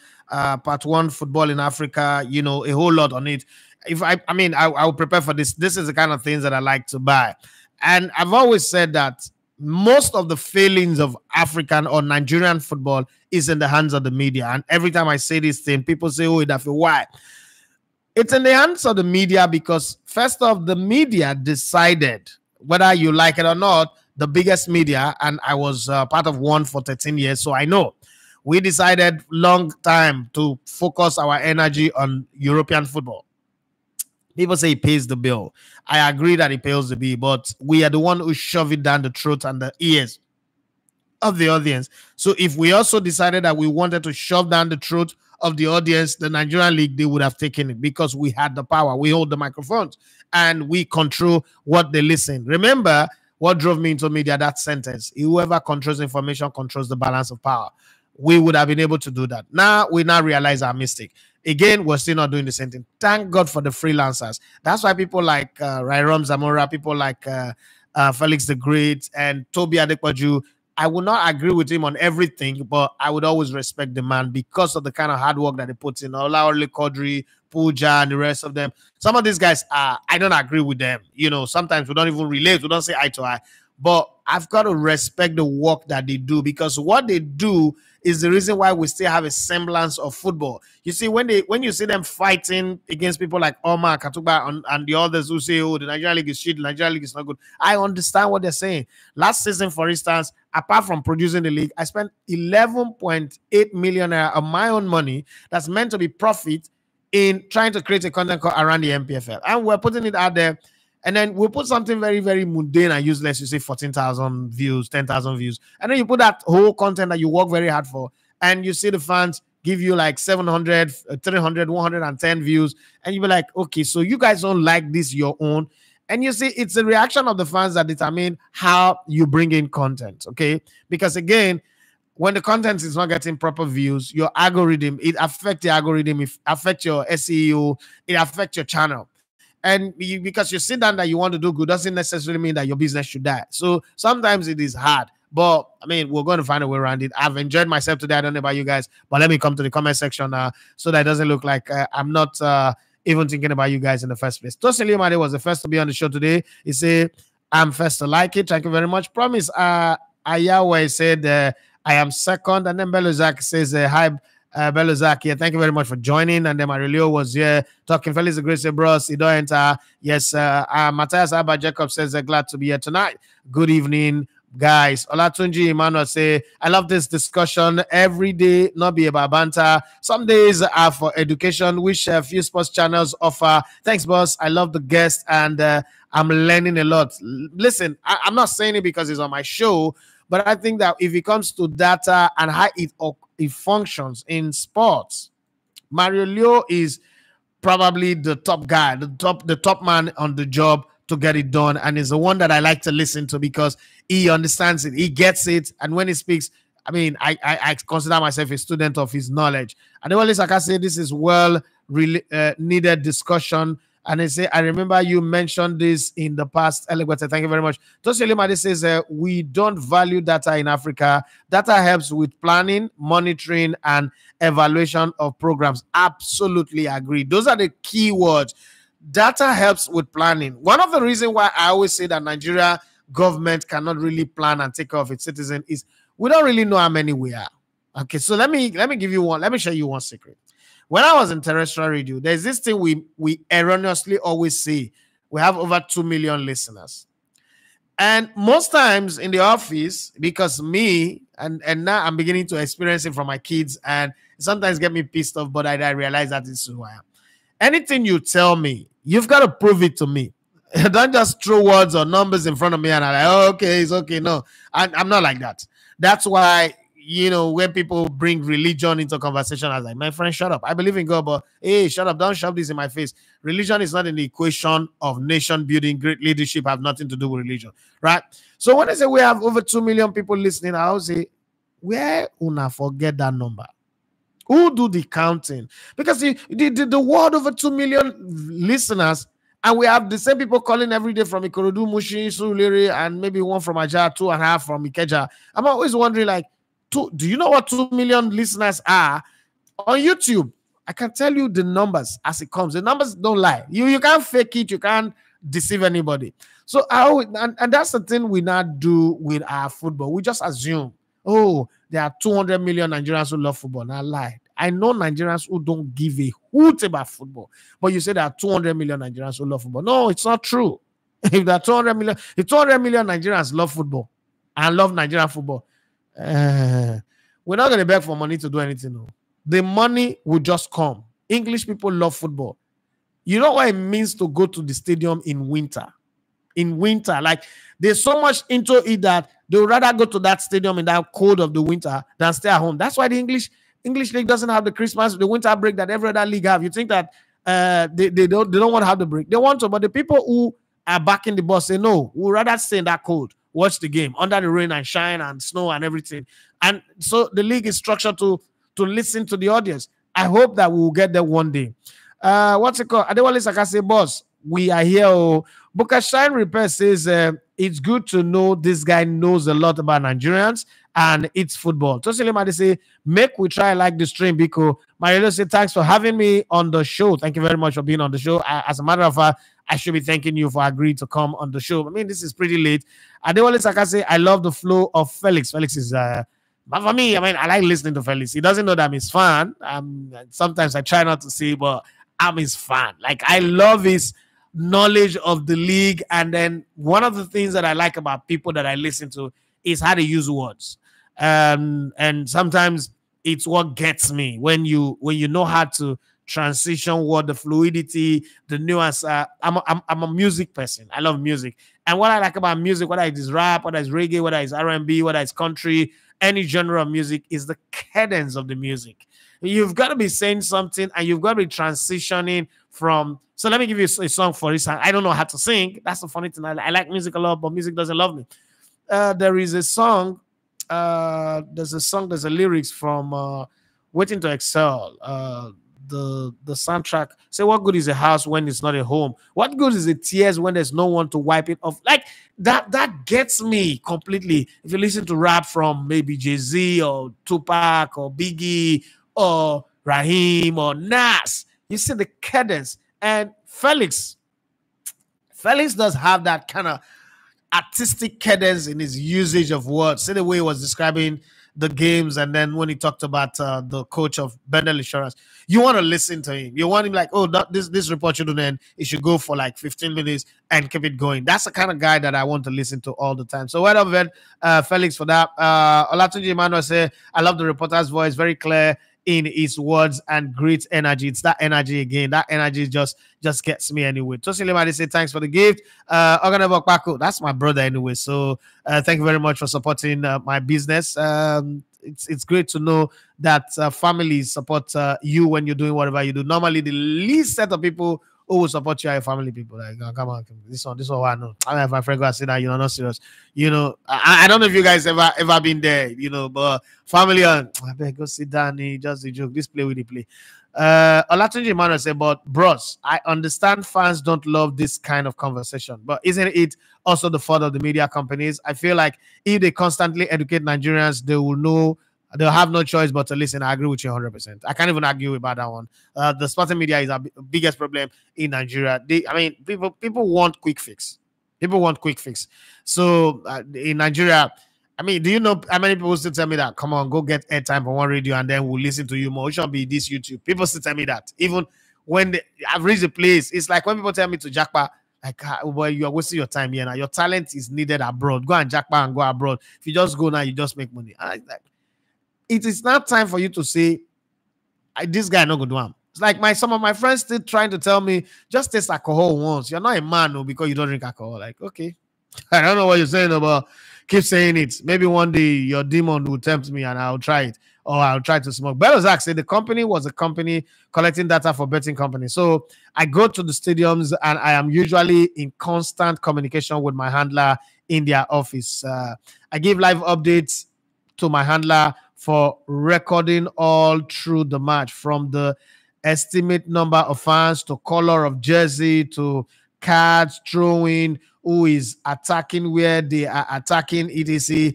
part one, football in Africa, you know, a whole lot on it. If I mean, I will prepare for this. This is the kind of things that I like to buy. And I've always said that most of the failings of African or Nigerian football is in the hands of the media. And every time I say this thing, people say, oh, Edafe, why? It's in the hands of the media because, first off, the media decided, whether you like it or not, the biggest media, and I was part of one for 13 years, so I know. We decided long time to focus our energy on European football. People say it pays the bill. I agree that it pays the bill, but we are the one who shove it down the throat and the ears of the audience. So if we also decided that we wanted to shove down the throat of the audience, the Nigerian League, they would have taken it because we had the power. We hold the microphones and we control what they listen. Remember what drove me into media, that sentence. Whoever controls information controls the balance of power. We would have been able to do that. Now, we now realize our mistake. Again, we're still not doing the same thing. Thank God for the freelancers. That's why people like Rairam Zamora, people like Felix the Great and Toby Adekwaju, I would not agree with him on everything, but I would always respect the man because of the kind of hard work that he puts in. Olaole Kodri, Pooja, and the rest of them. Some of these guys, I don't agree with them. You know, sometimes we don't even relate. We don't say eye to eye. But I've got to respect the work that they do because what they do is the reason why we still have a semblance of football. You see, when you see them fighting against people like Omar, Katuba, and the others who say, oh, the Nigerian League is shit, the Nigerian League is not good, I understand what they're saying. Last season, for instance, apart from producing the league, I spent 11.8 million of my own money that's meant to be profit in trying to create a content around the NPFL. And we're putting it out there. And then we'll put something very, very mundane and useless. You say 14,000 views, 10,000 views. And then you put that whole content that you work very hard for. And you see the fans give you like 700, 300, 110 views. And you'll be like, okay, so you guys don't like this your own. And you see, it's the reaction of the fans that determine how you bring in content, okay? Because again, when the content is not getting proper views, your algorithm, it affects the algorithm, it affects your SEO, it affects your channel. And you, because you sit down that you want to do good doesn't necessarily mean that your business should die. So sometimes it is hard. But, I mean, we're going to find a way around it. I've enjoyed myself today. I don't know about you guys. But let me come to the comment section so that it doesn't look like I'm not even thinking about you guys in the first place. Tosin Liamade was the first to be on the show today. He said, I'm first to like it. Thank you very much. Promise. Ayawe said, I am second. And then Bello Zach says, hi, Bello Zach here. Thank you very much for joining. And then Mario Leo was here talking. Felix the Great said, bros, you don't enter. Yes, Matthias Abba Jacob says, glad to be here tonight. Good evening, guys. Olatunji Emmanuel say, I love this discussion. Every day, not be about banter. Some days are for education, which a few sports channels offer. Thanks, boss. I love the guest and I'm learning a lot. Listen, I'm not saying it because it's on my show, but I think that if it comes to data and how it functions in sports, Mario Leo is probably the top guy, the top man on the job to get it done, and is the one that I like to listen to because he understands it, he gets it, and when he speaks, I mean, I consider myself a student of his knowledge. And Adewale Saka said, this is well needed discussion. And they say, I remember you mentioned this in the past, Elegbete. Thank you very much. Tosin Liamade says, we don't value data in Africa. Data helps with planning, monitoring, and evaluation of programs. Absolutely agree. Those are the key words. Data helps with planning. One of the reasons why I always say that Nigeria government cannot really plan and take care of its citizens is we don't really know how many we are. Okay, so let me give you one. Let me show you one secret. When I was in terrestrial radio, there's this thing we erroneously always say. We have over 2 million listeners. And most times in the office, because me, and now I'm beginning to experience it from my kids, and sometimes get me pissed off, but I realize that this is who I am. Anything you tell me, you've got to prove it to me. Don't just throw words or numbers in front of me, and I'm like, oh, okay, it's okay. No, I'm not like that. That's why you know, when people bring religion into conversation, I was like, my friend, shut up. I believe in God, but hey, shut up. Don't shove this in my face. Religion is not in the equation of nation building. Great leadership have nothing to do with religion, right? So when I say we have over 2 million people listening, I'll say, where una forget that number? Who do the counting? Because the world over 2 million listeners, and we have the same people calling every day from Ikorodu, Mushi, Surulere, and maybe one from Ajah, 2.5 from Ikeja. I'm always wondering, like, do you know what 2 million listeners are on YouTube? I can tell you the numbers as it comes. The numbers don't lie. You can't fake it. You can't deceive anybody. So and that's the thing we not do with our football. We just assume, oh, there are 200 million Nigerians who love football. Now, lie. I know Nigerians who don't give a hoot about football. But you say there are 200 million Nigerians who love football. No, it's not true. If there are 200 million Nigerians love football and love Nigerian football, we're not going to beg for money to do anything. No. The money will just come. English people love football. You know what it means to go to the stadium in winter? In winter, like, there's so much into it that they would rather go to that stadium in that cold of the winter than stay at home. That's why the English league doesn't have the Christmas, the winter break that every other league have. You think that they don't want to have the break. They want to, but the people who are backing the bus say, no, we'd rather stay in that cold. Watch the game under the rain and shine and snow and everything. And so the league is structured to listen to the audience. I hope that we will get there one day. What's it called? Adewale Sakase, boss, we are here. Oh, Booker Shine Repair says, it's good to know this guy knows a lot about Nigerians and it's football. Tosile Madi say, make we try like the stream, Biko. Mariello say, thanks for having me on the show. Thank you very much for being on the show. As a matter of fact, I should be thanking you for agreeing to come on the show. I mean, this is pretty late. Adewale Sakase, I love the flow of Felix. Felix is, but for me, I mean, I like listening to Felix. He doesn't know that I'm his fan. Sometimes I try not to say, but I'm his fan. Like, I love his knowledge of the league. And then one of the things that I like about people that I listen to is how they use words. And sometimes it's what gets me when you know how to transition word, the fluidity, the nuance. I'm a music person. I love music. And what I like about music, whether it's rap, whether it's reggae, whether it's R&B, whether it's country, any genre of music, is the cadence of the music. You've got to be saying something and you've got to be transitioning from... So let me give you a song for this. I don't know how to sing. That's the funny thing. I like music a lot, but music doesn't love me. There is a song. There's a lyrics from Waiting to Excel. The soundtrack say, what good is a house when it's not a home? What good is the tears when there's no one to wipe it off? Like, that gets me completely. If you listen to rap from maybe Jay-Z or Tupac or Biggie or Raheem or Nas, you see the cadence. And Felix does have that kind of artistic cadence in his usage of words. See the way he was describing the games, and then when he talked about the coach of Bendel Insurance, you want to listen to him. You want him like, oh, this report should end. It should go for like 15 minutes and keep it going. That's the kind of guy that I want to listen to all the time. So well done, Felix, for that. Olatunji Emmanuel said, I love the reporter's voice, very clear in his words and great energy. It's that energy again. That energy just gets me anyway. Tosile Madi say, thanks for the gift. Oganebo Kwako, that's my brother anyway. So thank you very much for supporting my business. It's great to know that families support you when you're doing whatever you do. Normally, the least set of people who will support you are your family people. Like, oh, come on, this one, I know. I have my friend go and say that, you know, not serious. You know, I don't know if you guys ever been there, you know, but family, I better go sit down, just a joke. This play with the play. Olatunji Emmanuel said, but bros, I understand fans don't love this kind of conversation, but isn't it also the fault of the media companies? I feel like if they constantly educate Nigerians, they will know. They'll have no choice but to listen. I agree with you 100%. I can't even argue about that one. The sporting media is our biggest problem in Nigeria. People want quick fix. People want quick fix. So in Nigeria, I mean, do you know how many people still tell me that, come on, go get airtime on one radio and then we'll listen to you more? It should be this YouTube. People still tell me that. Even when I've reached the place, it's like when people tell me to jackpot, like, well, you are wasting your time here now. Your talent is needed abroad. Go and jackpot and go abroad. If you just go now, you just make money. It is not time for you to say, this guy not going to do it. It's like some of my friends still trying to tell me, just taste alcohol once. You're not a man, no, because you don't drink alcohol. Like, okay. I don't know what you're saying about keep saying it. Maybe one day your demon will tempt me and I'll try it, or I'll try to smoke. Bello Zach said the company was a company collecting data for betting companies. So I go to the stadiums and I am usually in constant communication with my handler in their office. I give live updates to my handler for recording all through the match, from the estimate number of fans to color of jersey to cards throwing, who is attacking, where they are attacking, etc.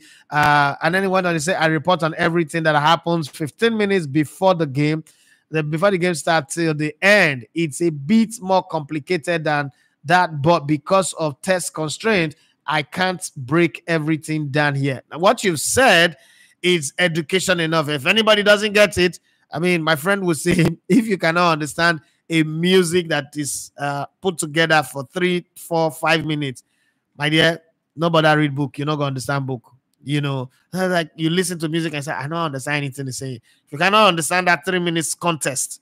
And then he went on to say, I report on everything that happens 15 minutes before the game, before the game starts till the end. It's a bit more complicated than that, but because of test constraint, I can't break everything down here. Now, what you've said is education enough. If anybody doesn't get it, I mean, my friend would say, if you cannot understand a music that is put together for 3, 4, 5 minutes, my dear, nobody read book, you're not going to understand book. You know, like you listen to music and say, I don't understand anything they say. If you cannot understand that 3 minutes contest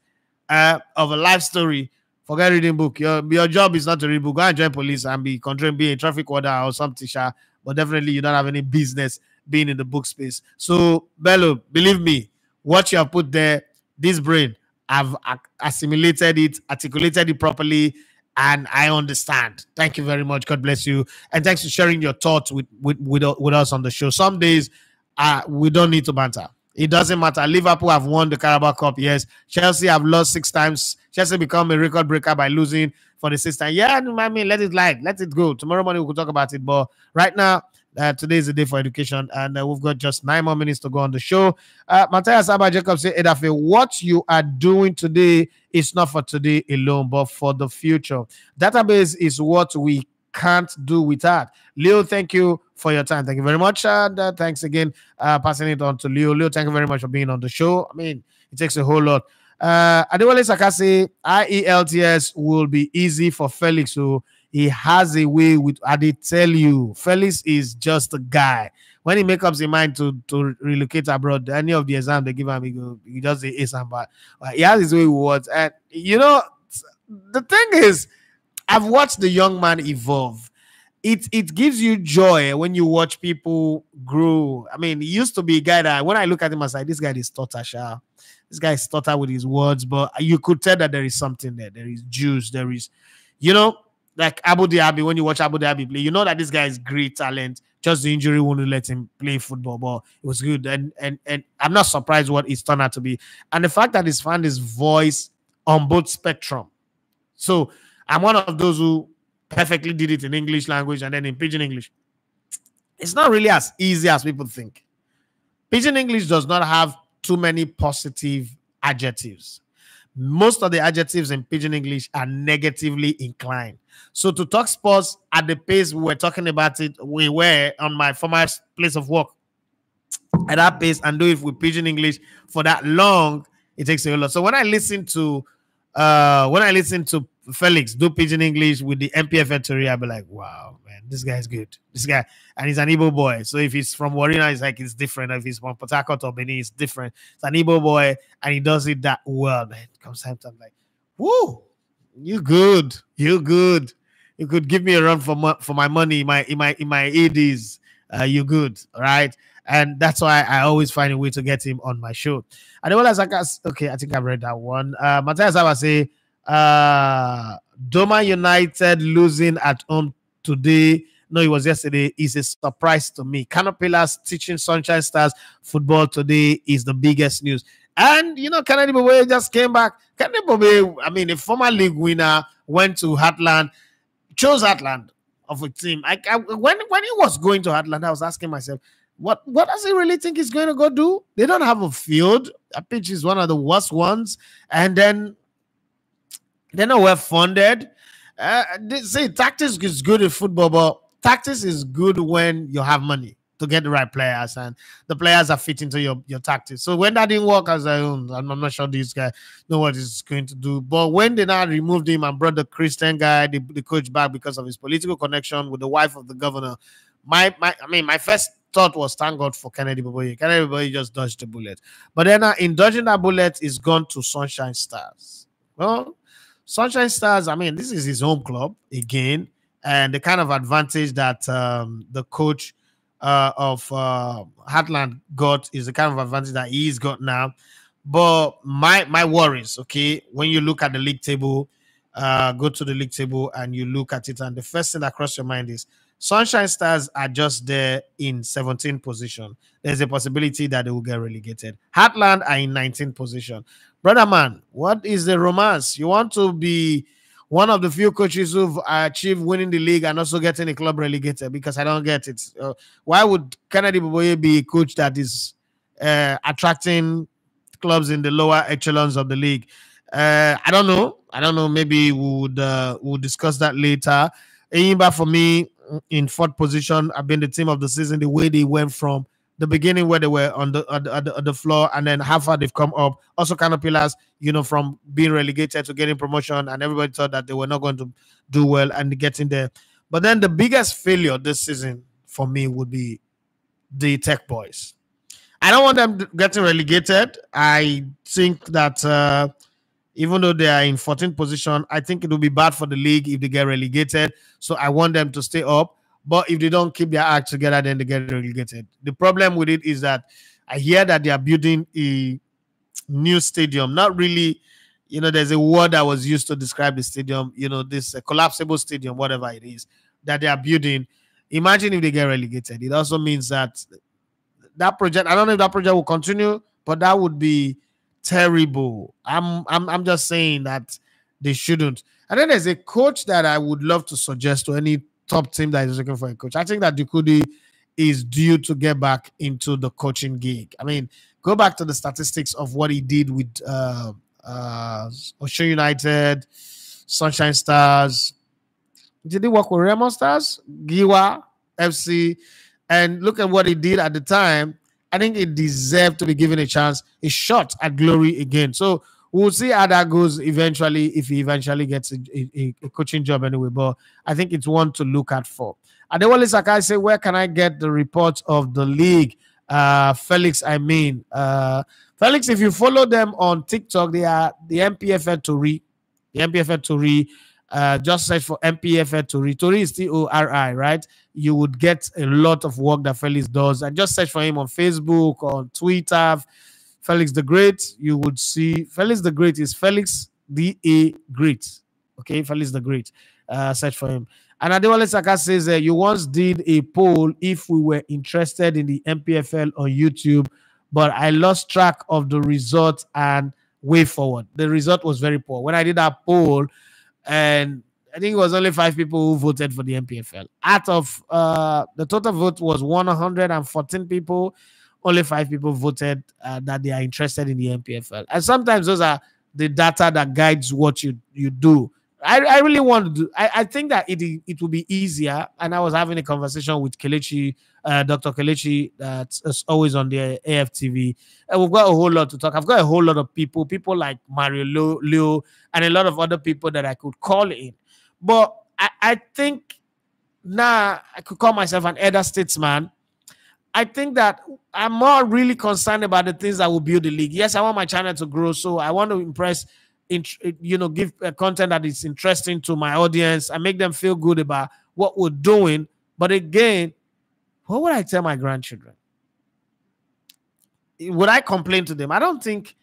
of a life story, forget reading book. Your job is not to read book. Go and join police and be controlling, be a traffic warden or something, but definitely you don't have any business being in the book space. So, Bello, believe me, what you have put there, this brain, I've assimilated it, articulated it properly, and I understand. Thank you very much. God bless you. And thanks for sharing your thoughts with us on the show. Some days, we don't need to banter. It doesn't matter. Liverpool have won the Carabao Cup, yes. Chelsea have lost 6 times. Chelsea become a record breaker by losing for the 6th time. Yeah, I mean, let it lie. Let it go. Tomorrow morning, we could talk about it. But right now, today is the day for education, and we've got just 9 more minutes to go on the show. Matthias Abba Jacob said, Edafe, what you are doing today is not for today alone, but for the future. Database is what we can't do without. Leo, thank you for your time. Thank you very much. And thanks again, passing it on to Leo. Leo, thank you very much for being on the show. I mean, it takes a whole lot. Adewale Sakase, IELTS will be easy for Felix, who he has a way with. I did tell you, Felix is just a guy. When he makes up his mind to relocate abroad, any of the exams they give him, he does the ace and but he has his way with words. And you know, the thing is, I've watched the young man evolve. It gives you joy when you watch people grow. I mean, he used to be a guy that when I look at him, I say, this guy is stutterer. This guy is stutter with his words, but you could tell that there is something there. There is juice. There is, you know. Like Abu Dhabi, when you watch Abu Dhabi play, you know that this guy is great talent. Just the injury wouldn't let him play football, but it was good. And I'm not surprised what it's turned out to be. And the fact that he's found his voice on both spectrum. So I'm one of those who perfectly did it in English language and then in Pidgin English. It's not really as easy as people think. Pidgin English does not have too many positive adjectives. Most of the adjectives in Pidgin English are negatively inclined. So to talk sports at the pace we were talking about it, we were on my former place of work at that pace and do it with Pidgin English for that long, it takes a lot. So when I listen to Felix do Pidgin English with the NPFL theory, I'll be like, wow, man, this guy's good. This guy, and he's an Igbo boy. So if he's from Warina, it's like it's different. If he's from Port Harcourt or Benin, it's different. It's an Igbo boy, and he does it that well, man. Comes time, I'm like, woo, you good, you good. You could give me a run for my money, in my 80s. You good, right? And that's why I always find a way to get him on my show. And then as I guess, okay, I think I've read that one. Matthias Abba say, Doma United losing at home today. No, it was yesterday. Is a surprise to me. Canopilas teaching Sunshine Stars football today is the biggest news. And you know, Kennedy Bobe just came back. Kennedy Bobe, I mean, a former league winner, went to Heartland, chose Heartland of a team. When he was going to Heartland, I was asking myself, what does he really think he's going to go do? They don't have a field. A pitch is one of the worst ones, and then they're not well funded. See, tactics is good in football, but tactics is good when you have money to get the right players and the players are fit into your tactics. So when that didn't work, I was like, I'm not sure this guy know what he's going to do. But when they now removed him and brought the Christian guy, the coach back because of his political connection with the wife of the governor, my first thought was thank God for Kennedy Boboye. Kennedy Boboye just dodged the bullet. But then in dodging that bullet, he's gone to Sunshine Stars. Well, Sunshine Stars, I mean, this is his home club again, and the kind of advantage that the coach of Heartland got is the kind of advantage that he's got now. But my worries, okay, when you look at the league table, go to the league table and you look at it, and the first thing that crossed your mind is Sunshine Stars are just there in 17th position. There's a possibility that they will get relegated. Heartland are in 19th position. Brother man, what is the romance? You want to be one of the few coaches who've achieved winning the league and also getting a club relegated, because I don't get it. Why would Kennedy Boboye be a coach that is attracting clubs in the lower echelons of the league? I don't know. I don't know. Maybe we'll discuss that later. Enyimba, for me, in fourth position, have been the team of the season. The way they went from the beginning, where they were on the floor, and then how far they've come up. Also, Canopilas, you know, from being relegated to getting promotion, and everybody thought that they were not going to do well and getting there. But then the biggest failure this season for me would be the Tech Boys. I don't want them getting relegated. I think that even though they are in 14th position, I think it will be bad for the league if they get relegated. So I want them to stay up. But if they don't keep their act together, then they get relegated. The problem with it is that I hear that they are building a new stadium. Not really, you know, there's a word I was used to describe the stadium, you know, this collapsible stadium, whatever it is, that they are building. Imagine if they get relegated. It also means that that project, I don't know if that project will continue, but that would be terrible. I'm just saying that they shouldn't. And then there's a coach that I would love to suggest to any top team that is looking for a coach. I think that Dukudi is due to get back into the coaching gig. I mean, go back to the statistics of what he did with Osun United, Sunshine Stars. Did he work with Remo Stars? Giwa, FC. And look at what he did at the time. I think he deserved to be given a chance, a shot at glory again. So we'll see how that goes eventually, if he eventually gets a coaching job anyway. But I think it's one to look at for. Adewale Sakai said, where can I get the report of the league? Felix, I mean. Felix, if you follow them on TikTok, they are the NPFL Tori. The NPFL Tori. Just search for NPFL Tori. Tori is T-O-R-I, right? You would get a lot of work that Felix does. And just search for him on Facebook, on Twitter. Felix the Great, you would see. Felix the Great is Felix D.A. Great. Okay, Felix the Great. Search for him. And Adewale Saka says, you once did a poll if we were interested in the NPFL on YouTube, but I lost track of the result and way forward. The result was very poor. When I did that poll, and I think it was only 5 people who voted for the NPFL. Out of the total vote was 114 people. Only 5 people voted that they are interested in the NPFL. And sometimes those are the data that guides what you do. I really want to do. I think that it will be easier. And I was having a conversation with Kelechi, Dr. Kelechi, that's always on the AFTV. And we've got a whole lot to talk. I've got a whole lot of people like Mario Leo, and a lot of other people that I could call in. But I think now I could call myself an elder statesman. I think that I'm more really concerned about the things that will build the league. Yes, I want my channel to grow, so I want to impress, you know, give content that is interesting to my audience and make them feel good about what we're doing. But again, what would I tell my grandchildren? Would I complain to them? I don't think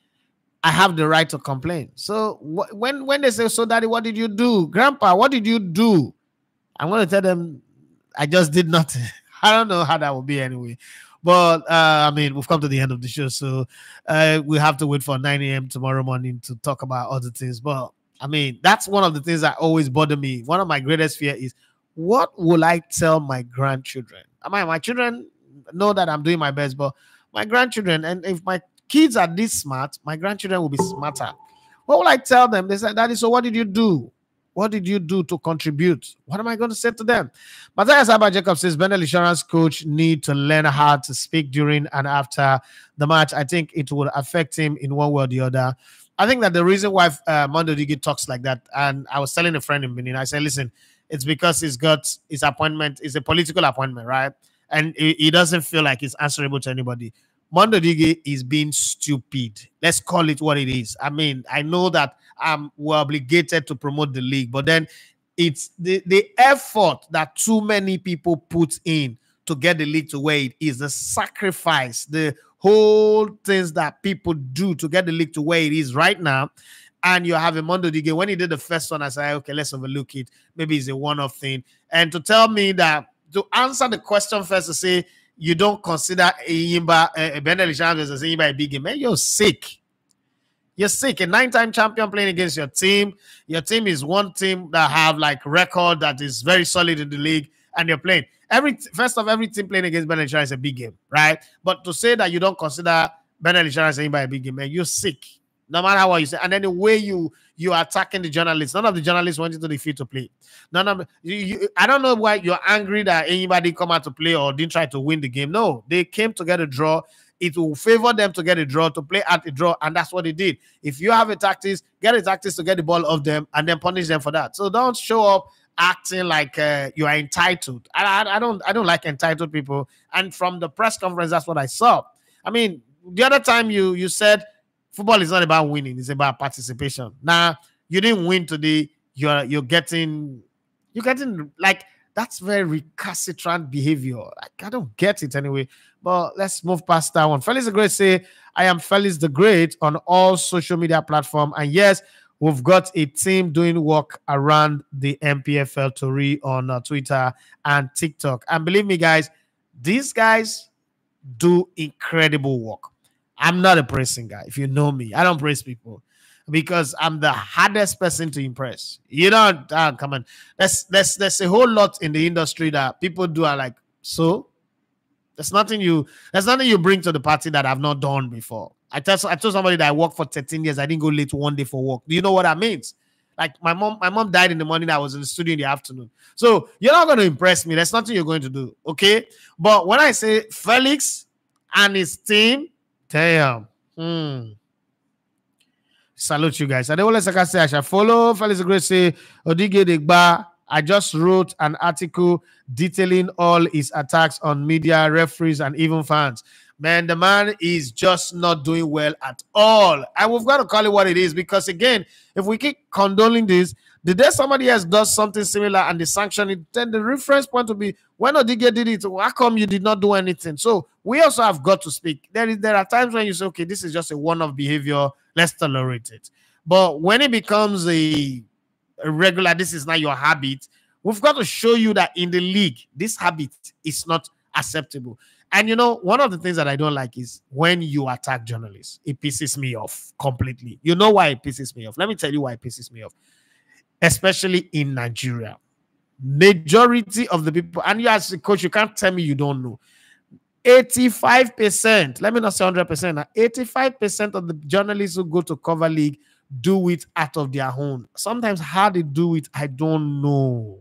I have the right to complain. So when they say, so daddy, what did you do? Grandpa, what did you do? I'm going to tell them, I just did nothing. I don't know how that will be anyway. But, I mean, we've come to the end of the show, so we have to wait for 9 a.m. tomorrow morning to talk about other things. But, I mean, that's one of the things that always bother me. One of my greatest fear is, what will I tell my grandchildren? I mean, my children know that I'm doing my best, but my grandchildren, and if my kids are this smart, my grandchildren will be smarter. What will I tell them? They said, daddy, so what did you do? What did you do to contribute? What am I going to say to them? Matthias Abba Jacob says, Bendel Insurance coach need to learn how to speak during and after the match. I think it will affect him in one way or the other. I think that the reason why Mondo Digi talks like that, and I was telling a friend in Benin, I said, listen, it's because he's got his appointment, it's a political appointment, right? And he doesn't feel like he's answerable to anybody. Mondo Digi is being stupid. Let's call it what it is. I mean, I know that we're obligated to promote the league, but then it's the effort that too many people put in to get the league to where it is, the sacrifice, the whole things that people do to get the league to where it is right now. And you're having Mondo Dige. When he did the first one, I said, okay, let's overlook it. Maybe it's a one-off thing. And to tell me that, to answer the question first, to say you don't consider Bendel Insurance as a big game, man, you're sick. You're sick. A nine-time champion playing against your team. Your team is one team that have like record that is very solid in the league, and you're playing. Every team playing against Bendel Insurance is a big game, right? But to say that you don't consider Bendel Insurance as a big game, man, you're sick. No matter how you say, and then the way you are attacking the journalists. None of the journalists want you to the field to play. None of you. I don't know why you're angry that anybody come out to play or didn't try to win the game. No, they came to get a draw. It will favor them to get a draw, to play at a draw, and that's what they did. If you have a tactics, get a tactics to get the ball off them and then punish them for that. So don't show up acting like you are entitled. I don't like entitled people. And from the press conference, that's what I saw. I mean, the other time you said, football is not about winning; it's about participation. Now, you didn't win today. You're getting like that's very recalcitrant behavior. Like, I don't get it anyway. But let's move past that one. Felix the Great say, "I am Felix the Great on all social media platforms." And yes, we've got a team doing work around the NPFL Tory on Twitter and TikTok. And believe me, guys, these guys do incredible work. I'm not a praising guy. If you know me, I don't praise people because I'm the hardest person to impress. You don't come on. There's a whole lot in the industry that people do are like, so there's nothing you bring to the party that I've not done before. I told somebody that I worked for 13 years. I didn't go late one day for work. Do you know what that means? Like my mom died in the morning. I was in the studio in the afternoon. So you're not going to impress me. There's nothing you're going to do. Okay. But when I say Felix and his team, damn. Salute you guys. I don't let us say I shall follow. Felix Great say Odige Degba. I just wrote an article detailing all his attacks on media, referees, and even fans. Man, the man is just not doing well at all. And we've got to call it what it is because, again, if we keep condoning this, the day somebody else does something similar and they sanction it, then the reference point will be, when Odige did it, how come you did not do anything? So we also have got to speak. There are times when you say, okay, this is just a one-off behavior. Let's tolerate it. But when it becomes a regular, this is not your habit, we've got to show you that in the league, this habit is not acceptable. And, you know, one of the things that I don't like is when you attack journalists, it pisses me off completely. You know why it pisses me off? Let me tell you why it pisses me off. Especially in Nigeria. Majority of the people, and you as a coach, you can't tell me you don't know. 85%, let me not say 100%, 85% of the journalists who go to cover league do it out of their own. Sometimes how they do it, I don't know.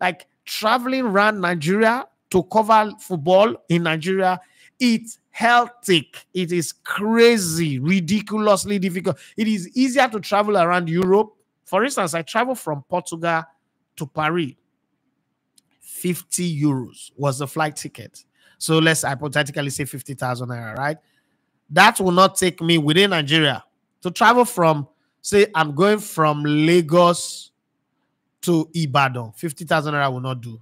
Like traveling around Nigeria to cover football in Nigeria, it's hectic. It is crazy, ridiculously difficult. It is easier to travel around Europe. For instance, I traveled from Portugal to Paris. 50 euros was the flight ticket. So let's hypothetically say 50,000 naira, right? That will not take me within Nigeria to travel from, say, I'm going from Lagos to Ibadan. 50,000 naira will not do.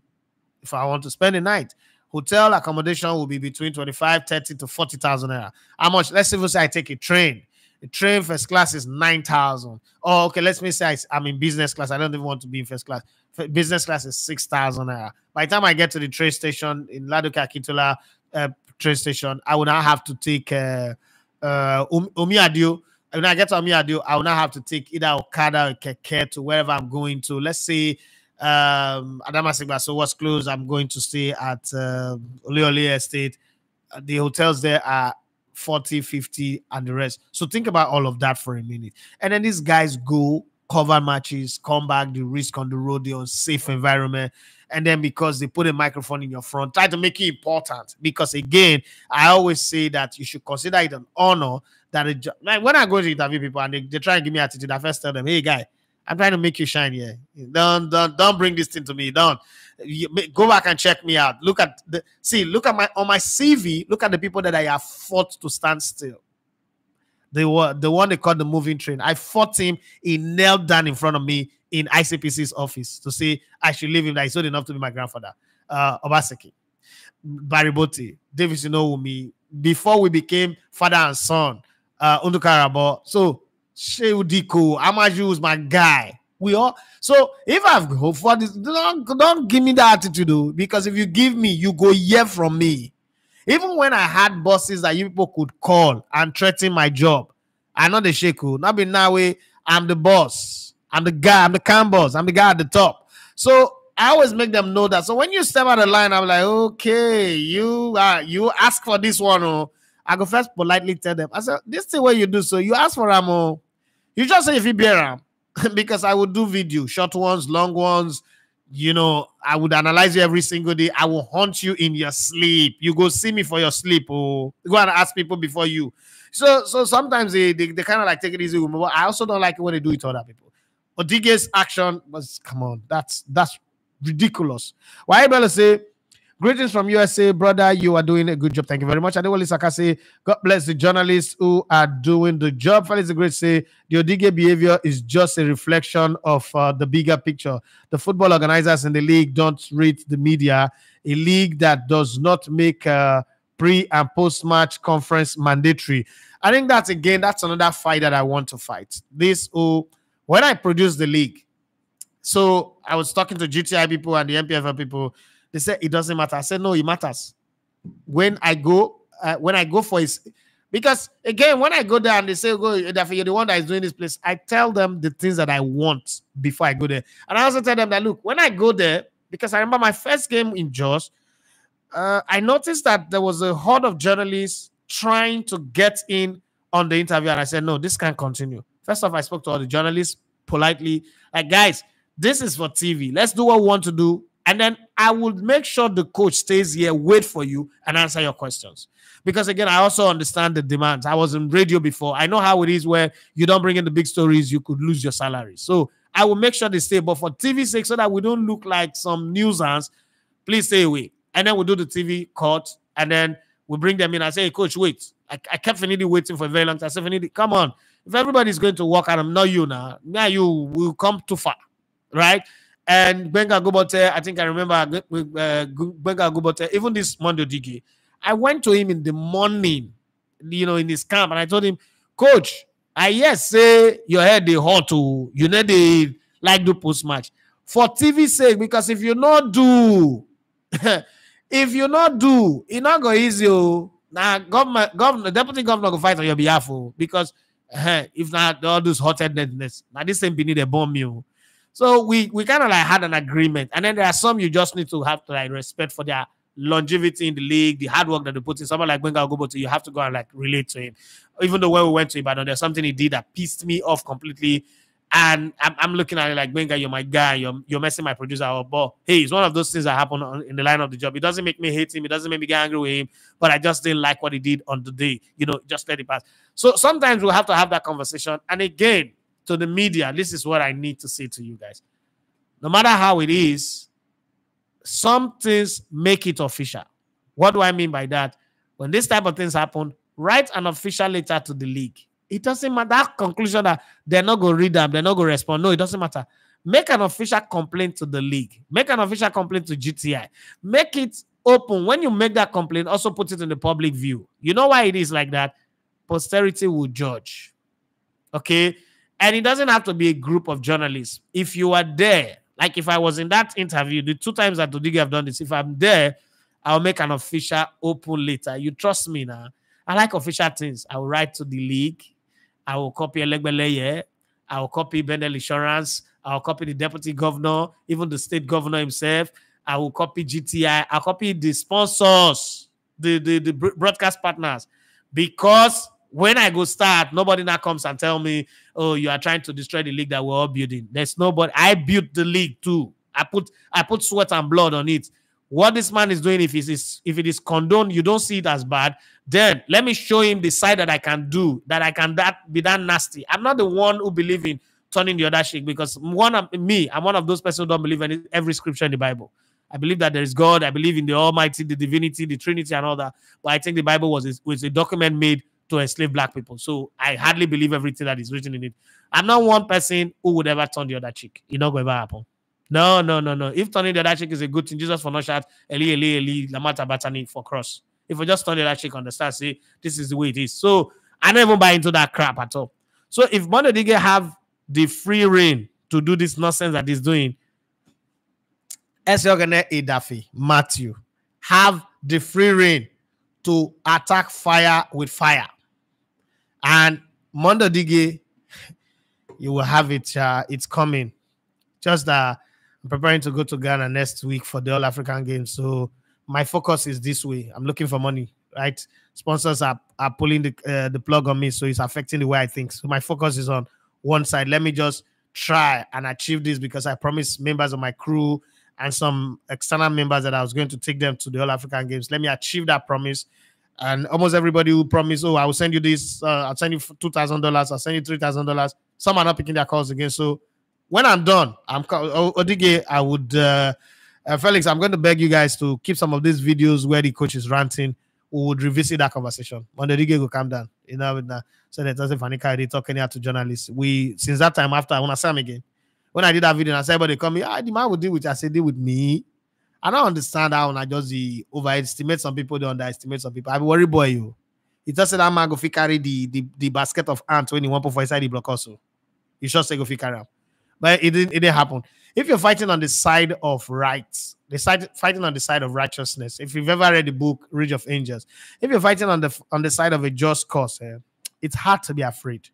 If I want to spend a night, hotel accommodation will be between 25,000, 30,000 to 40,000 naira. How much? Let's even say I take a train. The train first class is 9,000. Oh, okay. Let's me say I'm in business class. I don't even want to be in first class. Business class is 6,000 naira. By the time I get to the train station in Ladoke Akintola train station, I will now have to take Umiadio. When I get to Umiadio, I will now have to take either Okada or Keke to wherever I'm going to. Let's say Adamasigba. So what's close? I'm going to stay at Oleole Estate. The hotels there are 40, 50, and the rest. So think about all of that for a minute. And then these guys go, cover matches, come back, the risk on the road, the unsafe environment. And then because they put a microphone in your front, try to make it important. Because again, I always say that you should consider it an honor that like when I go to interview people and they try and give me attitude, I first tell them, hey, guy, I'm trying to make you shine here. Don't bring this thing to me. Don't. Go back and check me out. Look at the on my CV. Look at the people that I have fought to stand still. They were the one they called the moving train. I fought him. He knelt down in front of me in ICPC's office to say I should leave him. That he's old enough to be my grandfather, Obaseki. Barry Bote, Davis Inouye, before we became father and son, Undukarabo. So Sheudiko, Amaju is my guy. We all. So if I've go for this, don't give me that attitude, though, because if you give me, you go hear from me. Even when I had bosses that you people could call and threaten my job, I'm not the sheku. Not be now way. I'm the boss. I'm the guy. I'm the camp boss. I'm the guy at the top. So I always make them know that. So when you step out of the line, I'm like, okay, you ask for this one. Oh. I go first politely tell them. I said, this is the way you do. So you ask for Ram. Oh. You just say if you be Ram. Because I would do video, short ones, long ones. You know, I would analyze you every single day. I will haunt you in your sleep. You go see me for your sleep. Oh, go and ask people before you. So sometimes they kind of like take it easy with me. But I also don't like it when they do it to other people. Odige's action was, come on, that's ridiculous. Why Bello say, greetings from USA, brother. You are doing a good job. Thank you very much. Adewale Saka say, God bless the journalists who are doing the job. Felix the Great say, the Odige behavior is just a reflection of the bigger picture. The football organizers in the league don't rate the media. A league that does not make pre- and post-match conference mandatory. I think that's, again, that's another fight that I want to fight. This, when I produced the league, so I was talking to GTI people and the NPFL people. They said it doesn't matter. I said, no, it matters. When I go for it, because again, when I go there and they say, go, you're the one that is doing this place, I tell them the things that I want before I go there. And I also tell them that, look, when I go there, because I remember my first game in Jos, I noticed that there was a horde of journalists trying to get in on the interview. And I said, no, this can't continue. First off, I spoke to all the journalists politely. Like, guys, this is for TV. Let's do what we want to do. And then I would make sure the coach stays here, wait for you, and answer your questions. Because, again, I also understand the demands. I was in radio before. I know how it is where you don't bring in the big stories, you could lose your salary. So I will make sure they stay. But for TV's sake, so that we don't look like some nuisance, please stay away. And then we'll do the TV cut, and then we'll bring them in. I say, hey, coach, wait. I kept Finidi waiting for a very long time. I said, Finidi, come on. If everybody's going to walk out, I'm not you now. Now you will come too far, right? And Benga Ogunbote, I think I remember Benga Ogunbote, even this Monday DG, I went to him in the morning, you know, in his camp, and I told him, coach, I yes say your head they hot to, you know, they like do post-match. For TV's sake, because if you not do, it not go easy. Now, governor, deputy governor go fight on your behalf, because if not, all this hot-headedness, now this same thing need a bomb you. So we kind of like had an agreement. And then there are some you just need to have to like respect for their longevity in the league, the hard work that they put in. Someone like Benga Ogunbote, you have to go and like relate to him. Even though when we went to Ibadan, there's something he did that pissed me off completely. And I'm looking at it like, Benga, you're my guy. You're messing my producer up. But hey, it's one of those things that happen in the line of the job. It doesn't make me hate him. It doesn't make me get angry with him. But I just didn't like what he did on the day. You know, just let it pass. So sometimes we'll have to have that conversation. And again, to the media, this is what I need to say to you guys. No matter how it is, some things make it official. What do I mean by that? When this type of things happen, write an official letter to the league. It doesn't matter. That conclusion that they're not going to read them, they're not going to respond. No, it doesn't matter. Make an official complaint to the league. Make an official complaint to GTI. Make it open. When you make that complaint, also put it in the public view. You know why it is like that? Posterity will judge. Okay? And it doesn't have to be a group of journalists. If you are there, like if I was in that interview, the two times that Odige have done this, if I'm there, I'll make an official open letter. You trust me now. I like official things. I will write to the league. I will copy Elegbete. I will copy Bendel Insurance. I will copy the deputy governor, even the state governor himself. I will copy GTI. I'll copy the sponsors, the broadcast partners, because when I go start, nobody now comes and tell me, oh, you are trying to destroy the league that we're all building. There's nobody. I built the league too. I put sweat and blood on it. What this man is doing, if it is condoned, you don't see it as bad, then let me show him the side that I can do, that I can be that nasty. I'm not the one who believes in turning the other cheek, because I'm one of those persons who don't believe in every scripture in the Bible. I believe that there is God. I believe in the Almighty, the divinity, the Trinity, and all that. But I think the Bible was a document made to enslave black people. So I hardly believe everything that is written in it. I'm not one person who would ever turn the other cheek. It not going to ever happen. No. If turning the other cheek is a good thing, Jesus for no shot, Eli, Lamata Batani for cross. If I just turn the other cheek on the start, say, this is the way it is. So I never buy into that crap at all. So if Bundesliga have the free reign to do this nonsense that he's doing, Edafe Matthews have the free reign to attack fire with fire. And Mondo Digue, you will have it. It's coming. Just I'm preparing to go to Ghana next week for the All African Games. So my focus is this way. I'm looking for money, right? Sponsors are pulling the plug on me, so it's affecting the way I think. So my focus is on one side. Let me just try and achieve this because I promised members of my crew and some external members that I was going to take them to the All African Games. Let me achieve that promise. And almost everybody who promised, oh, I will send you this, I'll send you $2,000, I'll send you $3,000. Some are not picking their calls again. So when I'm done, Odige, I would, Felix, I'm going to beg you guys to keep some of these videos where the coach is ranting. We would revisit that conversation. Odige will calm down. You know, so that doesn't funny guy, they talking here to journalists. We, since that time after, I want to see him again. When I did that video, and I said, but they call me, the man will deal with you. I said, deal with me. I don't understand how I just overestimate some people, they underestimate some people. I worry boy you. It just said that man go fit carry the basket of ants when he want for inside the block also. You should say go fit carry him. But it didn't happen. If you're fighting on the side of rights, fighting on the side of righteousness. If you've ever read the book Ridge of Angels, if you're fighting on the side of a just cause, it's hard to be afraid.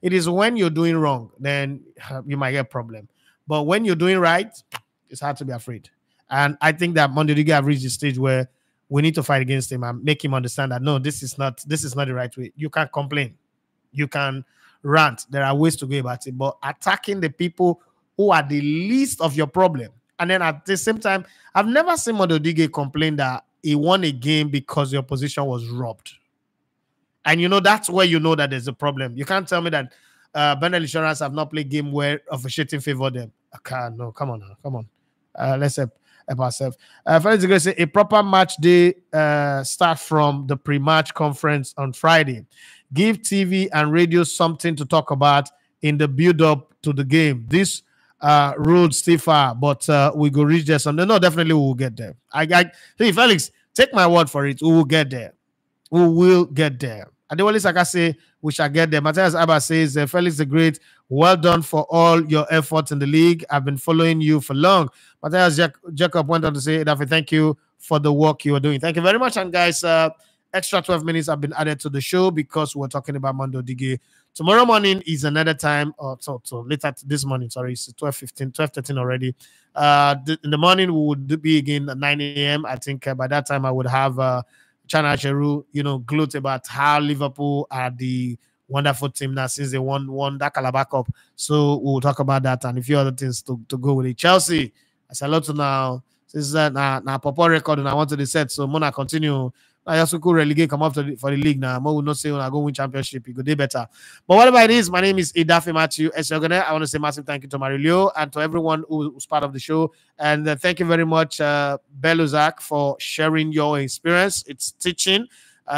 It is when you're doing wrong, then you might get a problem. But when you're doing right, it's hard to be afraid. And I think that Mondediga have reached the stage where we need to fight against him and make him understand that, no, this is not the right way. You can complain. You can rant. There are ways to go about it. But attacking the people who are the least of your problem. And then at the same time, I've never seen Mondediga complain that he won a game because the opposition was robbed. And you know, that's where you know that there's a problem. You can't tell me that Bendel Insurance have not played game where officiating favored them. Okay, no, come on. Let's help ourselves. Felix is going to say, a proper match day start from the pre-match conference on Friday. Give TV and radio something to talk about in the build-up to the game. This road still far, but we go reach there someday. No, definitely we will get there. Hey, Felix, take my word for it. We will get there. We will get there. Adewale Saka say, we shall get there. Matthias Abba says, Felix the Great, well done for all your efforts in the league. I've been following you for long. Matthias Jacob went on to say, Edafe, thank you for the work you are doing. Thank you very much. And guys, extra 12 minutes have been added to the show because we're talking about Mondo Digue. Tomorrow morning is another time, so later this morning, sorry, it's 12:15, 12:13 already. In the morning, we would be again at 9 a.m. I think by that time I would have... Chana Cheru, you know, gloat about how Liverpool are the wonderful team now since they won that Calabar Cup. So we'll talk about that and a few other things to go with it. Chelsea, I said a lot to now. This is now Papa record and I wanted to set. So Mona continue. I also could relegate come up for the league now. Mo will not say when I go win championship, it could do better. But whatever it is, my name is Edafe Matthews. I want to say massive thank you to Mario Leo and to everyone who's part of the show. And thank you very much, Bello Zach, for sharing your experience. It's teaching.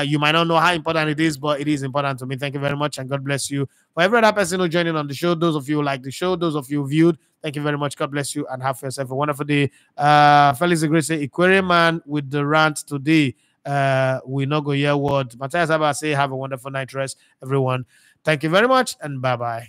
You might not know how important it is, but it is important to me. Thank you very much, and God bless you. For every other person who joined in on the show, those of you who like the show, those of you who viewed, thank you very much. God bless you, and have yourself a wonderful day. Felix the Great say, Equerry man with the rant today. We not go hear word. Matthias Abba say, have a wonderful night rest, everyone. Thank you very much, and bye-bye.